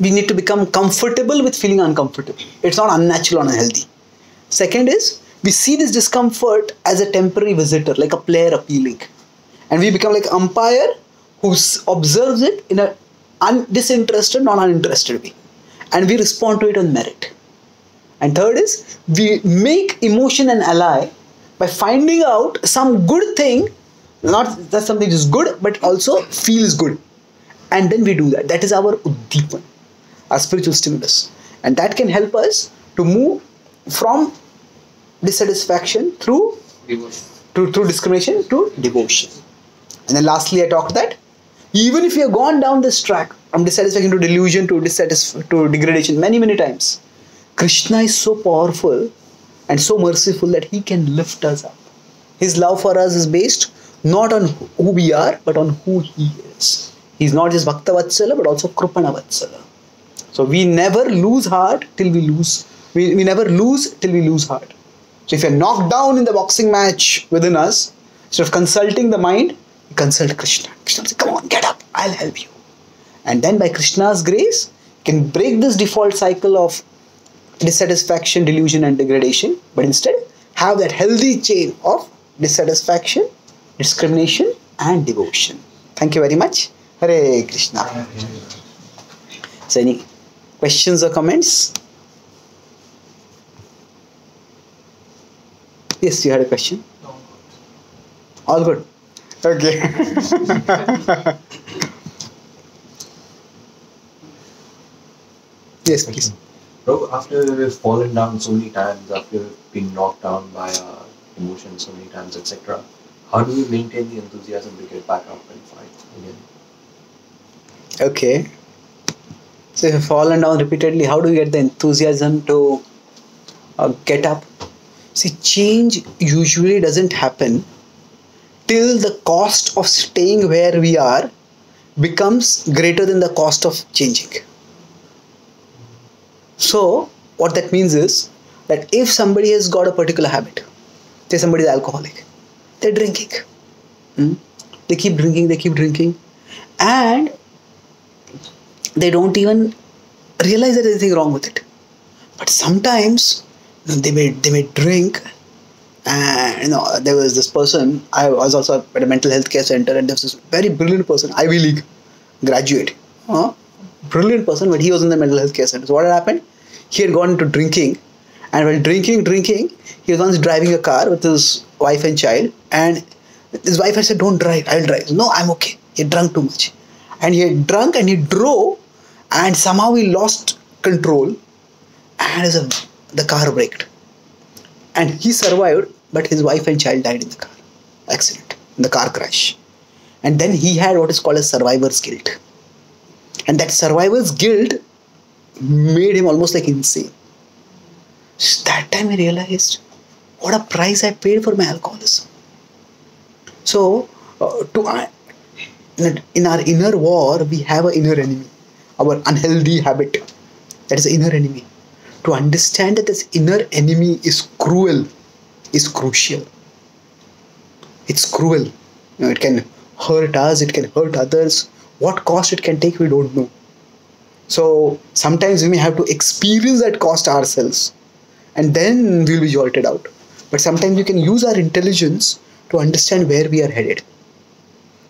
we need to become comfortable with feeling uncomfortable. It's not unnatural or unhealthy. Second is we see this discomfort as a temporary visitor, like a player appealing. And we become like an umpire who observes it in a un disinterested, not uninterested way. And we respond to it on merit. And third is we make emotion an ally by finding out some good thing, not that something is good, but also feels good. And then we do that. That is our uddipan, our spiritual stimulus. And that can help us to move from dissatisfaction through devotion. To, through discrimination to devotion. And then lastly, I talked that even if you have gone down this track from dissatisfaction to delusion to dissatisfaction to degradation many, many times, Krishna is so powerful and so merciful that he can lift us up. His love for us is based not on who we are, but on who he is. He is not just Bhakta Vatsala, but also Krupana Vatsala. So we never lose heart till we lose. We, we never lose till we lose heart. So if you're knocked down in the boxing match within us, instead of consulting the mind, you consult Krishna. Krishna says, come on, get up, I'll help you. And then by Krishna's grace, you can break this default cycle of dissatisfaction, delusion and degradation, but instead have that healthy chain of dissatisfaction, discrimination and devotion. Thank you very much. Hare Krishna. So any questions or comments? Yes, you had a question? No. All good. Okay. Yes, please. Bro, after we've fallen down so many times, after we've been knocked down by our emotions so many times, et cetera, how do we maintain the enthusiasm to get back up and fight again? Okay. So if you've fallen down repeatedly, how do we get the enthusiasm to uh, get up? See, change usually doesn't happen till the cost of staying where we are becomes greater than the cost of changing. So, what that means is that if somebody has got a particular habit, say somebody is alcoholic, they're drinking. Hmm? They keep drinking, they keep drinking, and they don't even realize that there's anything wrong with it. But sometimes They may, they may drink, and you know, there was this person. I was also at a mental health care center, and there was this very brilliant person, Ivy League graduate, huh? brilliant person, but he was in the mental health care center. So what had happened? He had gone into drinking, and while drinking, drinking, he was once driving a car with his wife and child, and his wife had said, "Don't drive, I'll drive." Said, "No, I'm okay." He had drunk too much, and he had drunk and he drove, and somehow he lost control, and as a the car braked and he survived, but his wife and child died in the car accident, in the car crash. And then he had what is called a survivor's guilt, and that survivor's guilt made him almost like insane. That time I realized what a price I paid for my alcoholism. So uh, to, uh, in our inner war we have an inner enemy, our unhealthy habit, that is the inner enemy. To understand that this inner enemy is cruel is crucial. It's cruel. You know, it can hurt us, it can hurt others. What cost it can take, we don't know. So sometimes we may have to experience that cost ourselves and then we'll be jolted out. But sometimes we can use our intelligence to understand where we are headed.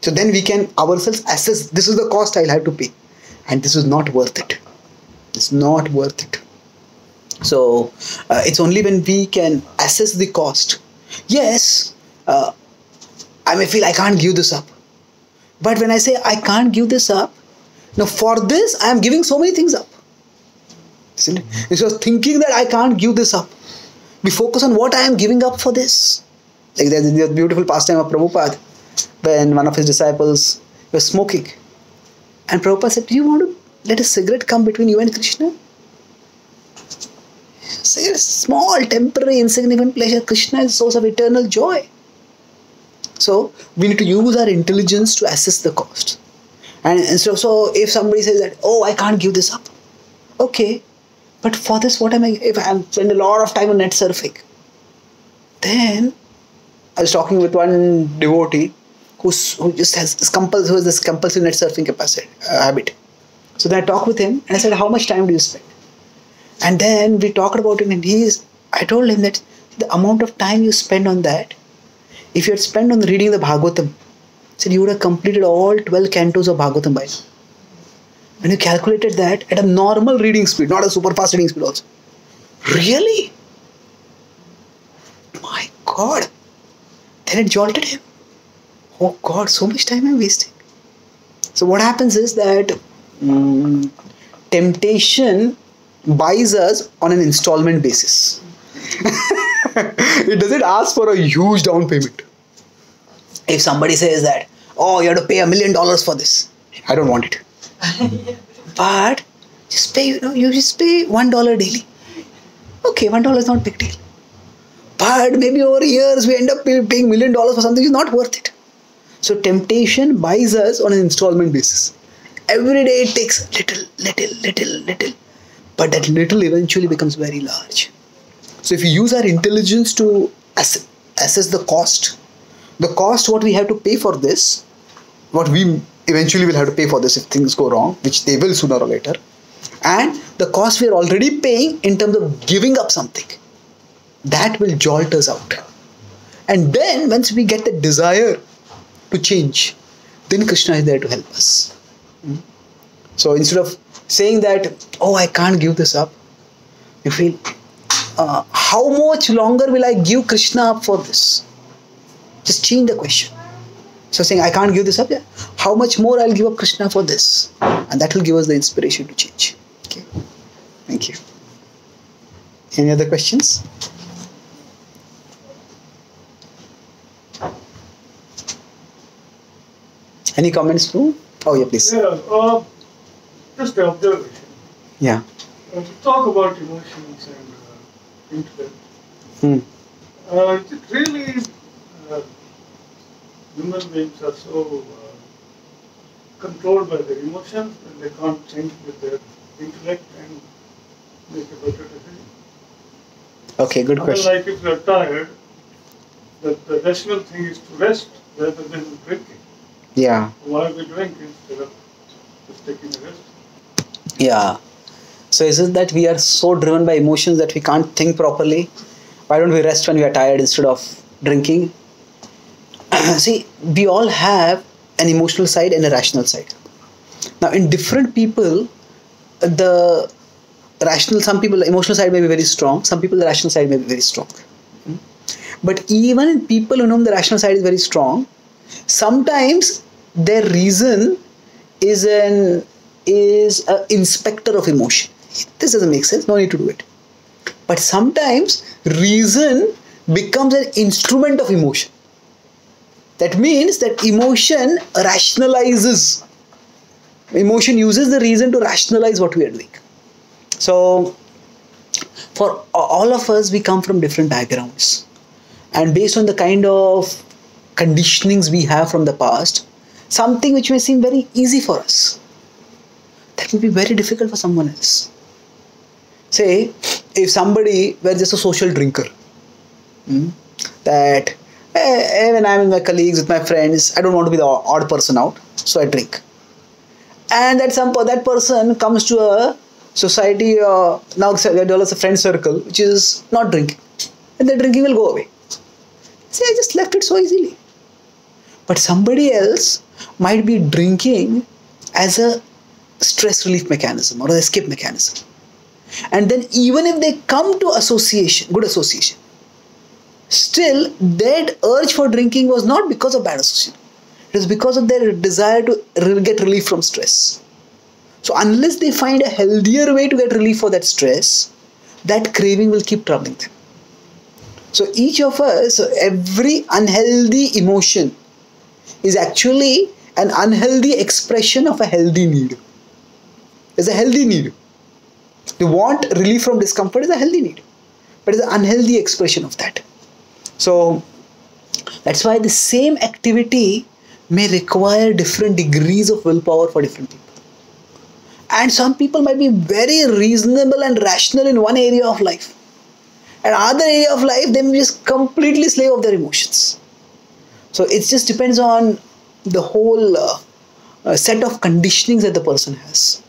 So then we can ourselves assess, this is the cost I'll have to pay. and this is not worth it. It's not worth it. So uh, it's only when we can assess the cost. Yes, uh, I may feel I can't give this up. But when I say I can't give this up, now for this I am giving so many things up. Isn't it? Instead of thinking that I can't give this up, we focus on what I am giving up for this. Like there's the beautiful pastime of Prabhupada when one of his disciples was smoking. And Prabhupada said, do you want to let a cigarette come between you and Krishna? Cigarette is small, temporary, insignificant pleasure. Krishna is the source of eternal joy. So we need to use our intelligence to assess the cost. And, and so, so if somebody says that, oh, I can't give this up. Okay, but for this, what am I, if I spend a lot of time on net surfing? Then I was talking with one devotee who's, who just has this compulsive, who has this compulsive net surfing capacity, uh, habit. So then I talked with him and I said, how much time do you spend? And then we talked about it and he's, I told him that the amount of time you spend on that, if you had spent on reading the Bhagavatam, said you would have completed all twelve cantos of Bhagavatam by now. When you calculated that at a normal reading speed, not a super fast reading speed also. Really? My God. Then it jolted him. Oh God, so much time I'm wasting. So what happens is that um, temptation buys us on an installment basis. It doesn't ask for a huge down payment. If somebody says that, oh, you have to pay a million dollars for this. I don't want it. But just pay, you know, you just pay one dollar daily. Okay, one dollar is not a big deal. But maybe over years we end up paying million dollars for something is not worth it. So temptation buys us on an installment basis. Every day it takes little, little, little, little. But that little eventually becomes very large. So if we use our intelligence to ass assess the cost, the cost what we have to pay for this, what we eventually will have to pay for this if things go wrong, which they will sooner or later, and the cost we are already paying in terms of giving up something, that will jolt us out. And then once we get the desire to change, then Krishna is there to help us. So instead of saying that, oh, I can't give this up, you feel, uh, how much longer will I give Krishna up for this? Just change the question. So saying, I can't give this up, yeah. How much more I'll give up Krishna for this? And that will give us the inspiration to change. Okay. Thank you. Any other questions? Any comments too? Oh yeah, please. Yeah, uh, just an observation. Yeah. Uh, to talk about emotions and uh, intellect. Hmm. Uh, is it really... Uh, human beings are so uh, controlled by their emotions and they can't think with their intellect and make a better decision. Okay, good question. Like if you are tired, that the rational thing is to rest rather than drinking. Yeah. Why we drink instead of just taking a rest? Yeah. So is it that we are so driven by emotions that we can't think properly? Why don't we rest when we are tired instead of drinking? See, we all have an emotional side and a rational side. Now, in different people, the rational, some people, the emotional side may be very strong. Some people, the rational side may be very strong. But even in people in whom the rational side is very strong, sometimes their reason is an is an inspector of emotion. This doesn't make sense. No need to do it. But sometimes reason becomes an instrument of emotion. That means that emotion rationalizes. Emotion uses the reason to rationalize what we are doing. So, for all of us, we come from different backgrounds. And based on the kind of conditionings we have from the past, something which may seem very easy for us, that may be very difficult for someone else. Say, if somebody were just a social drinker, hmm, that... when I'm with my colleagues, with my friends, I don't want to be the odd person out, so I drink. And that some that person comes to a society, uh, now there develops a friend circle, which is not drinking. And the drinking will go away. See, I just left it so easily. But somebody else might be drinking as a stress relief mechanism or an escape mechanism. And then even if they come to association, good association, still that urge for drinking was not because of bad association. It is because of their desire to get relief from stress. So unless they find a healthier way to get relief for that stress, that craving will keep troubling them. So each of us, every unhealthy emotion is actually an unhealthy expression of a healthy need. It's a healthy need. The want relief from discomfort is a healthy need, but it's an unhealthy expression of that. So that's why the same activity may require different degrees of willpower for different people. And some people might be very reasonable and rational in one area of life. And other area of life, they may be just completely slave of their emotions. So it just depends on the whole uh, uh, set of conditionings that the person has.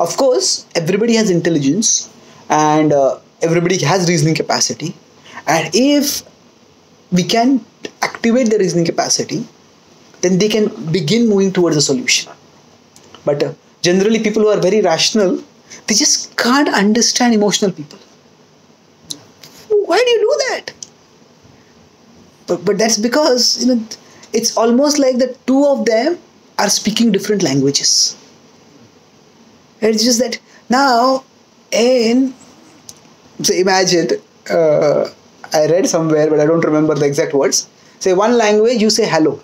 Of course, everybody has intelligence and uh, everybody has reasoning capacity. And if we can activate the reasoning capacity, then they can begin moving towards a solution. But uh, generally people who are very rational, they just can't understand emotional people. Why do you do that? But, but that's because, you know, it's almost like the two of them are speaking different languages. It's just that now, in, so imagine, uh, I read somewhere, but I don't remember the exact words. Say one language, you say hello.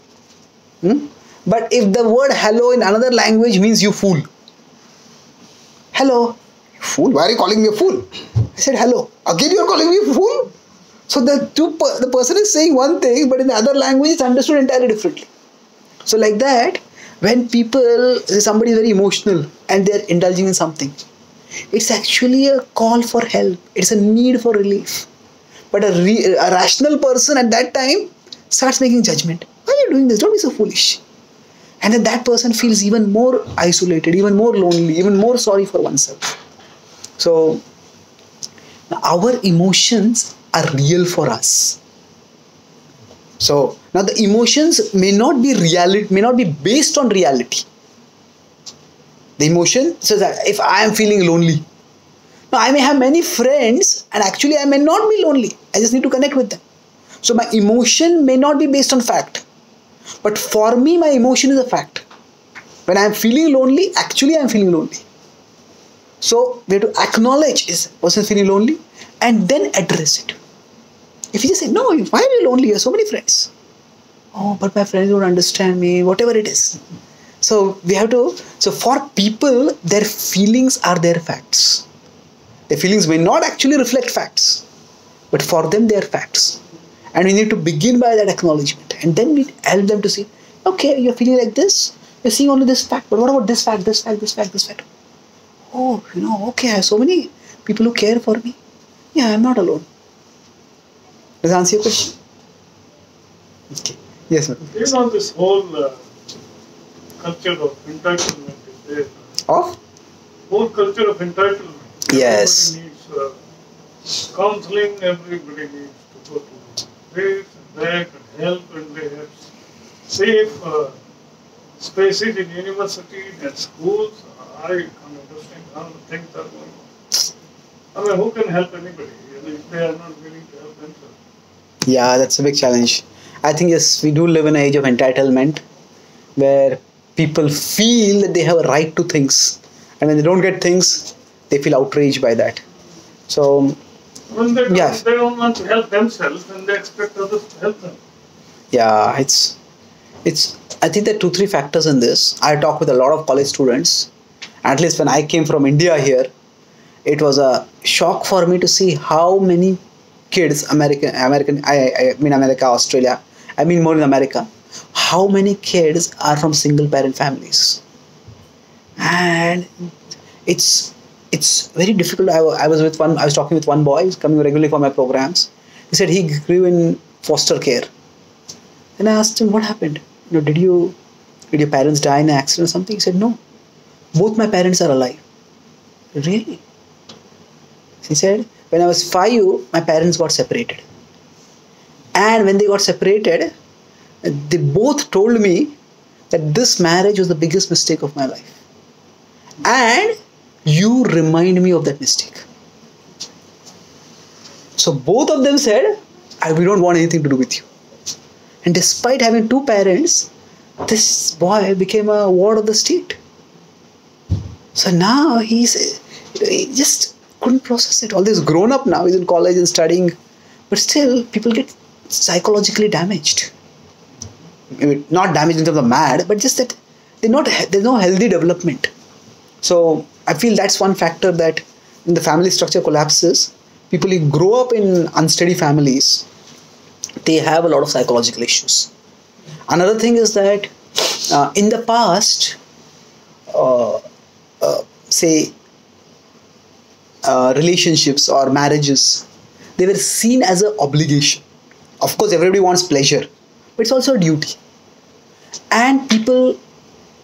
Hmm? But if the word hello in another language means you fool. Hello. You fool? Why are you calling me a fool? I said hello. Again you are calling me a fool? So the, two per the person is saying one thing, but in the other language it's understood entirely differently. So like that, when people, somebody is very emotional and they are indulging in something, it's actually a call for help. It's a need for relief. But a, re a rational person at that time starts making judgment. Why are you doing this? Don't be so foolish. And then that person feels even more isolated, even more lonely, even more sorry for oneself. So now our emotions are real for us. So now the emotions may not be reality, may not be based on reality. The emotion says that if I am feeling lonely, now I may have many friends and actually I may not be lonely. I just need to connect with them. So my emotion may not be based on fact. But for me, my emotion is a fact. When I am feeling lonely, actually I am feeling lonely. So we have to acknowledge, is the person feeling lonely? And then address it. If you just say, no, why are you lonely? You have so many friends. Oh, but my friends don't understand me, whatever it is. So we have to, so for people, their feelings are their facts. Their feelings may not actually reflect facts, but for them, they are facts. And we need to begin by that acknowledgement. And then we help them to see, okay, you're feeling like this. You're seeing only this fact. But what about this fact, this fact, this fact, this fact? Oh, you know, okay, I have so many people who care for me. Yeah, I'm not alone. Does that answer your question? Okay. Yes, ma'am. Based on this whole uh, culture of entitlement is there. Of? Whole culture of entitlement. Yes. Everybody needs uh, counseling. Everybody needs to go to and back and help, and they have safe uh, spaces in universities and schools. I am understanding how things are going on. I mean, who can help anybody if they are not willing to help themselves? Yeah, that's a big challenge. I think, yes, we do live in an age of entitlement where people feel that they have a right to things, and when they don't get things, they feel outraged by that. So When they, don't, yeah. they don't want to help themselves, and they expect others to help them. Yeah, it's, it's, I think there are two, three factors in this. I talk with a lot of college students. At least when I came from India here, it was a shock for me to see how many kids, American, American, I, I mean America, Australia, I mean more in America, how many kids are from single parent families. And it's, It's very difficult. I, I was with one. I was talking with one boy. He's coming regularly for my programs. He said he grew in foster care. And I asked him, what happened? You know, did you, did your parents die in an accident or something? He said, no. Both my parents are alive. Really? He said, when I was five, my parents got separated. And when they got separated, they both told me that this marriage was the biggest mistake of my life. and you remind me of that mistake. So both of them said, I, we don't want anything to do with you. And despite having two parents, this boy became a ward of the state. So now he's, he just couldn't process it. All this grown up now, he's in college and studying. But still, people get psychologically damaged. I mean, not damaged in terms of mad, but just that they're not, there's no healthy development. So I feel that's one factor, that when the family structure collapses, people who grow up in unsteady families, they have a lot of psychological issues. Another thing is that uh, in the past, uh, uh, say, uh, relationships or marriages, they were seen as an obligation. Of course, everybody wants pleasure, but it's also a duty. And people,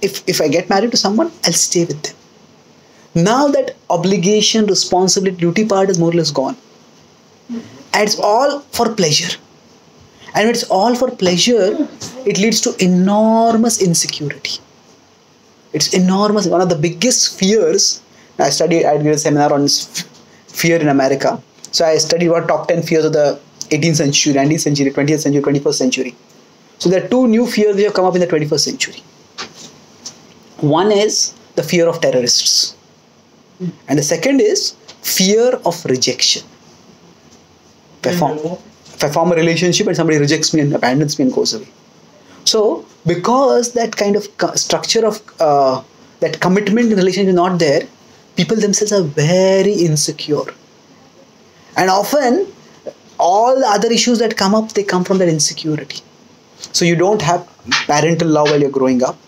if, if I get married to someone, I'll stay with them. Now that obligation, responsibility, duty part is more or less gone. And it's all for pleasure. And when it's all for pleasure, it leads to enormous insecurity. It's enormous. One of the biggest fears, I studied, I did a seminar on fear in America. So I studied what top ten fears of the eighteenth century, nineteenth century, twentieth century, twenty-first century. So there are two new fears which have come up in the twenty-first century. One is the fear of terrorists. And the second is fear of rejection. Perform. If I form a relationship and somebody rejects me and abandons me and goes away. So because that kind of structure of uh, that commitment in relationship is not there, people themselves are very insecure. And often all the other issues that come up, they come from that insecurity. So you don't have parental love while you're growing up.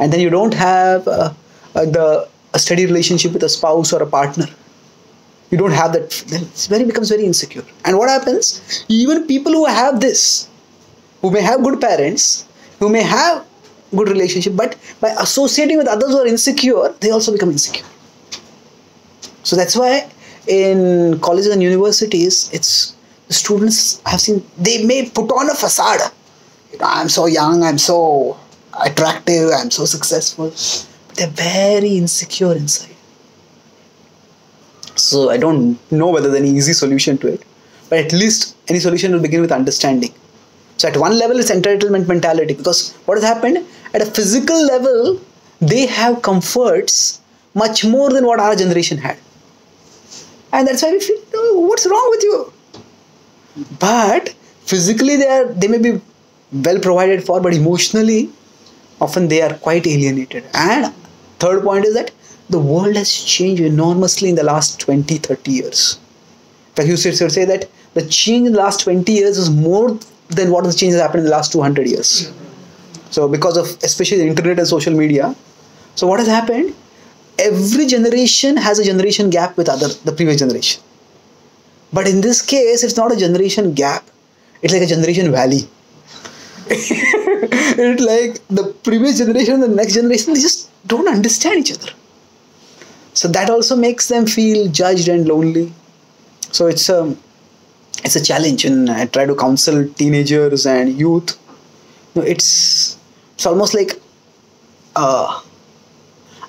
And then you don't have uh, uh, the a steady relationship with a spouse or a partner. You don't have that, then it very becomes very insecure. And what happens? Even people who have this, who may have good parents, who may have good relationship, but by associating with others who are insecure, they also become insecure. So that's why in colleges and universities, it's the students I've seen, they may put on a facade. You know, I'm so young, I'm so attractive, I'm so successful. But they're very insecure inside. So I don't know whether there's any easy solution to it, but at least any solution will begin with understanding. So at one level, it's entitlement mentality, because what has happened? At a physical level, they have comforts much more than what our generation had. And that's why we feel, oh, what's wrong with you? But physically, they, are, they may be well provided for, but emotionally, often they are quite alienated. And third point is that the world has changed enormously in the last twenty, thirty years. In fact, you should say that the change in the last twenty years is more than what the change has happened in the last two hundred years. So because of especially the internet and social media. So what has happened? Every generation has a generation gap with other the previous generation. But in this case, it's not a generation gap. It's like a generation valley. It's like the previous generation and the next generation, they just don't understand each other. So that also makes them feel judged and lonely. So it's a, it's a challenge. And I try to counsel teenagers and youth. You know, it's, it's almost like uh,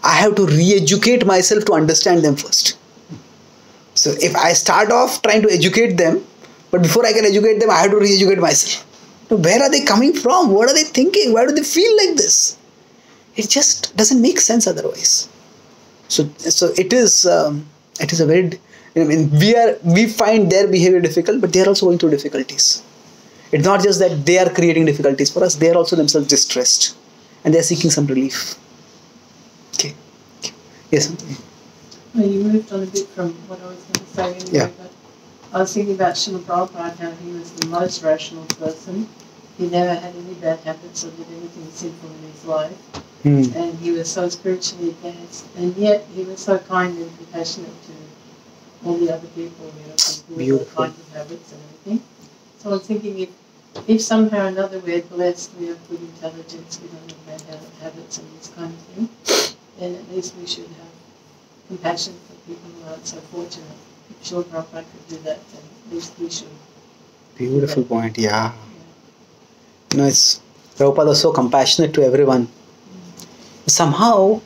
I have to re-educate myself to understand them first. So if I start off trying to educate them, but before I can educate them, I have to re-educate myself. So where are they coming from? What are they thinking? Why do they feel like this? It just doesn't make sense otherwise. So, so it is. Um, it is a very. I mean, we are. We find their behavior difficult, but they are also going through difficulties. It's not just that they are creating difficulties for us. They are also themselves distressed, and they are seeking some relief. Okay. Okay. Yes. Well, you moved on a bit from what I was going to say. Anyway, yeah. But I was thinking about Srila Prabhupada. How he was the most rational person. He never had any bad habits or did anything sinful in his life. Mm. And he was so spiritually advanced, and yet he was so kind and compassionate to all the other people, you know, people with all kinds of habits and everything. So I'm thinking, if, if somehow or another we're blessed, we have good intelligence, we don't have bad habits and this kind of thing, then at least we should have compassion for people who aren't so fortunate. If Srila Prabhupada could do that, then at least we should. Beautiful point, yeah. yeah. You know, it's, Prabhupada was so compassionate to everyone. Somehow,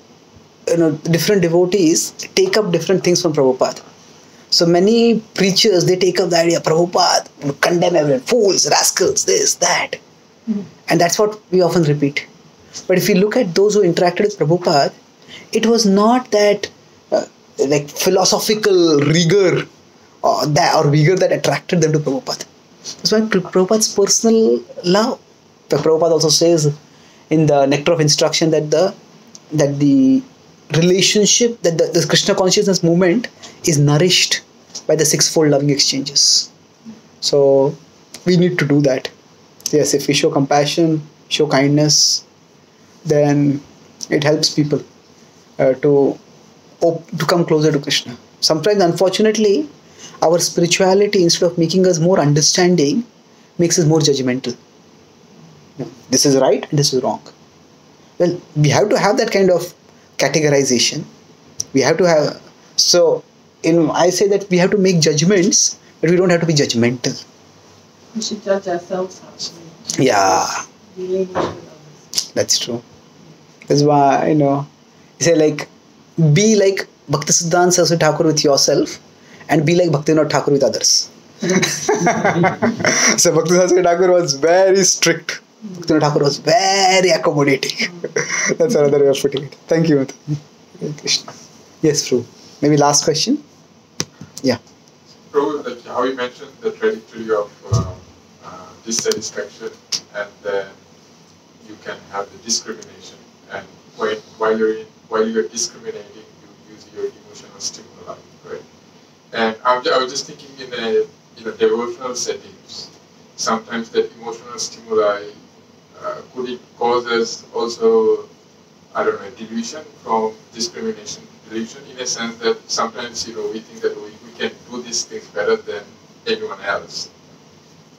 you know, different devotees take up different things from Prabhupada. So many preachers, they take up the idea, Prabhupada, condemn everyone, fools, rascals, this, that. Mm-hmm. And that's what we often repeat. But if you look at those who interacted with Prabhupada, it was not that uh, like philosophical rigor or, that, or vigor that attracted them to Prabhupada. That's why Prabhupada's personal love. Prabhupada also says in the Nectar of Instruction that the that the relationship, that the, the Krishna consciousness movement is nourished by the sixfold loving exchanges. So we need to do that. Yes, if we show compassion, show kindness, then it helps people uh, to op to come closer to Krishna. Sometimes, unfortunately, our spirituality, instead of making us more understanding, makes us more judgmental. This is right and this is wrong. Well, we have to have that kind of categorization. We have to have, so in, I say that we have to make judgments, but we don't have to be judgmental. We should judge ourselves actually. Yeah. That's true. That's why, you know, you say like, be like Bhaktisiddhanta Saswati Thakur with yourself and be like Bhaktivinoda Thakur with others. So Bhaktivinoda Saswati Thakur was very strict. Bhaktivinoda Thakur was very accommodating. That's another way of putting it. Thank you. Yes, Prabhu. Maybe last question? Yeah. Prabhu, like how you mentioned the trajectory of uh, uh, dissatisfaction, and then you can have the discrimination, and when, while, you're in, while you're discriminating, you use your emotional stimuli, right? And I'm, I was just thinking in a, in a devotional settings, sometimes that emotional stimuli, uh, could it cause us also, I don't know, delusion from discrimination, delusion in a sense that sometimes, you know, we think that we, we can do these things better than anyone else.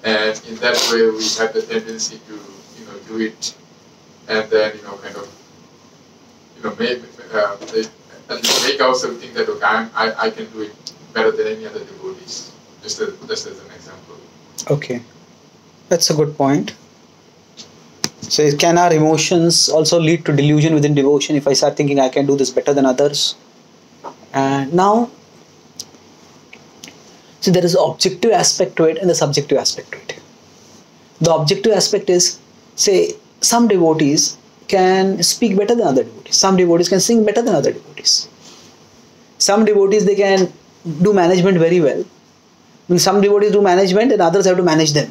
And in that way, we have the tendency to, you know, do it and then, you know, kind of, you know, make, uh, make ourselves think that, okay, I'm, I, I can do it better than any other devotees, just as, just as an example. Okay. That's a good point. So can our emotions also lead to delusion within devotion if I start thinking I can do this better than others? And now, so there is an objective aspect to it and the subjective aspect to it. The objective aspect is, say, some devotees can speak better than other devotees. Some devotees can sing better than other devotees. Some devotees, they can do management very well. When some devotees do management and others have to manage them.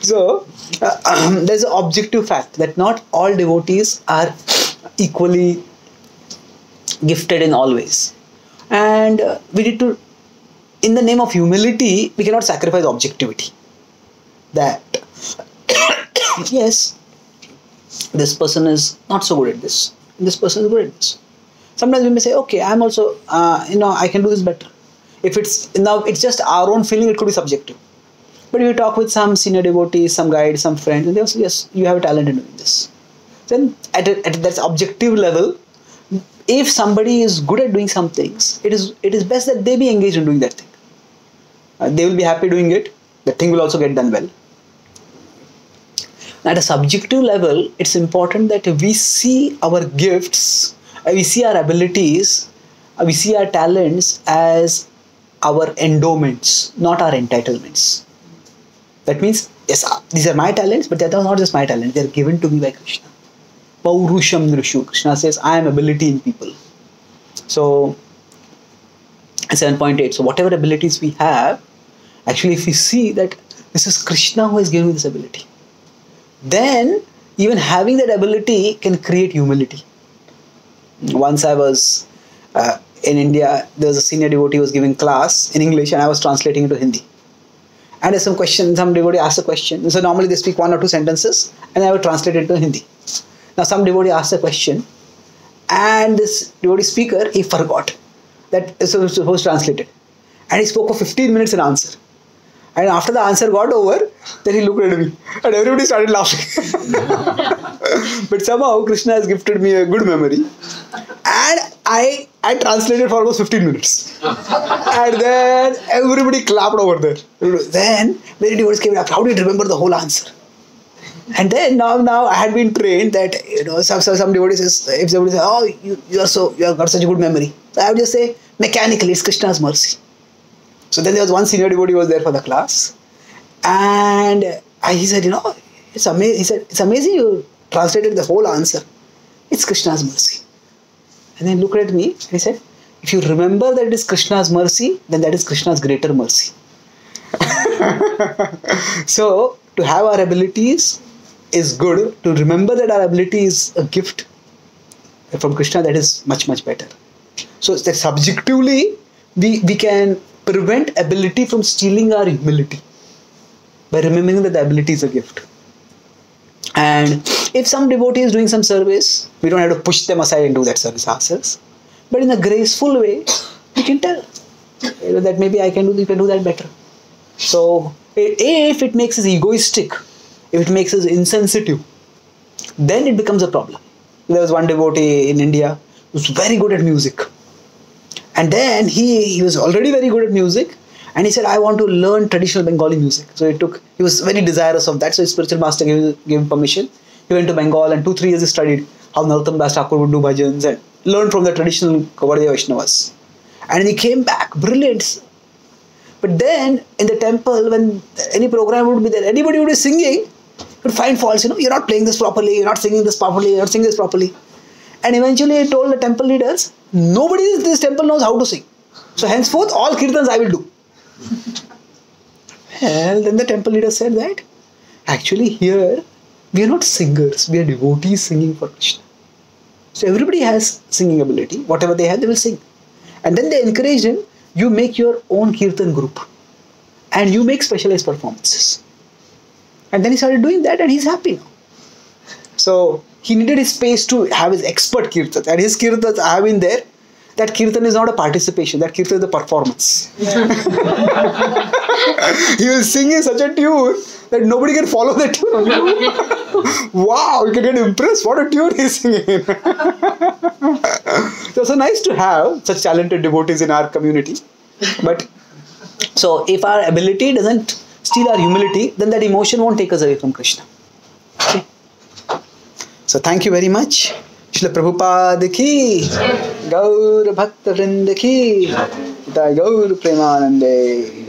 So, uh, um, there's an objective fact that not all devotees are equally gifted in all ways. And uh, we need to, in the name of humility, we cannot sacrifice objectivity. That, yes, this person is not so good at this, this person is good at this. Sometimes we may say, okay, I'm also, uh, you know, I can do this better. If it's, now it's just our own feeling, it could be subjective. But if you talk with some senior devotees, some guide, some friends, and they'll say, yes, you have a talent in doing this. Then at, a, at that objective level, if somebody is good at doing some things, it is, it is best that they be engaged in doing that thing. Uh, they will be happy doing it. The thing will also get done well. At a subjective level, it's important that we see our gifts, we see our abilities, we see our talents as our endowments, not our entitlements. That means, yes, these are my talents, but they are not just my talents. They are given to me by Krishna. Paurusham Nrishu. Krishna says, I am ability in people. So, seven point eight. So, whatever abilities we have, actually, if we see that this is Krishna who has given me this ability, then even having that ability can create humility. Once I was uh, in India, there was a senior devotee who was giving class in English and I was translating into Hindi. And there's some question, some devotee asked a question. So normally they speak one or two sentences and I would translate it into Hindi. Now some devotee asked a question and this devotee speaker, he forgot that it was supposed to translate it. And he spoke for fifteen minutes and answer. And after the answer got over, then he looked at me. And everybody started laughing. But somehow Krishna has gifted me a good memory. And I, I translated for almost fifteen minutes. And then everybody clapped over there. Then many devotees came up. How did you remember the whole answer? And then now, now I had been trained that, you know, some some, some devotee says, if somebody says, oh, you, you are so, you have got such a good memory. I would just say, mechanically, it's Krishna's mercy. So then there was one senior devotee who was there for the class. And I, he said, you know, it's amazing. He said, it's amazing you translated the whole answer. It's Krishna's mercy. And then he looked at me and he said, if you remember that it is Krishna's mercy, then that is Krishna's greater mercy. So, to have our abilities is good. To remember that our ability is a gift from Krishna, that is much, much better. So, that subjectively, we, we can prevent ability from stealing our humility by remembering that the ability is a gift. And if some devotee is doing some service, we don't have to push them aside and do that service ourselves. But in a graceful way, we can tell that maybe I can do, you can do that better. So, if it makes us egoistic, if it makes us insensitive, then it becomes a problem. There was one devotee in India who was very good at music. And then he, he was already very good at music. And he said, I want to learn traditional Bengali music. So he took, he was very desirous of that. So his spiritual master gave, gave him permission. He went to Bengal and two, three years he studied how Nalatambhastakur would do bhajans and learned from the traditional Kavardhya Vaishnavas. And he came back, brilliant. But then in the temple, when any program would be there, anybody would be singing, would find faults. You know, you're not playing this properly, you're not singing this properly, you're not singing this properly. And eventually he told the temple leaders, nobody in this temple knows how to sing. So henceforth, all kirtans I will do. Well, then the temple leader said that actually here we are not singers, we are devotees singing for Krishna. So everybody has singing ability, whatever they have they will sing. And then they encourage him, you make your own kirtan group and you make specialized performances. And then he started doing that and he's happy now. So he needed his space to have his expert kirtans, and his kirtans have been there. That kirtan is not a participation, that kirtan is a performance. Yeah. He will sing in such a tune that nobody can follow the tune. Wow, you can get impressed, what a tune he's singing. So, so nice to have such talented devotees in our community. But so if our ability doesn't steal our humility, then that emotion won't take us away from Krishna. Okay. So thank you very much. Śrīla Prabhupada ki Gaur Bhakta Vrinda ki Gaur Premanande.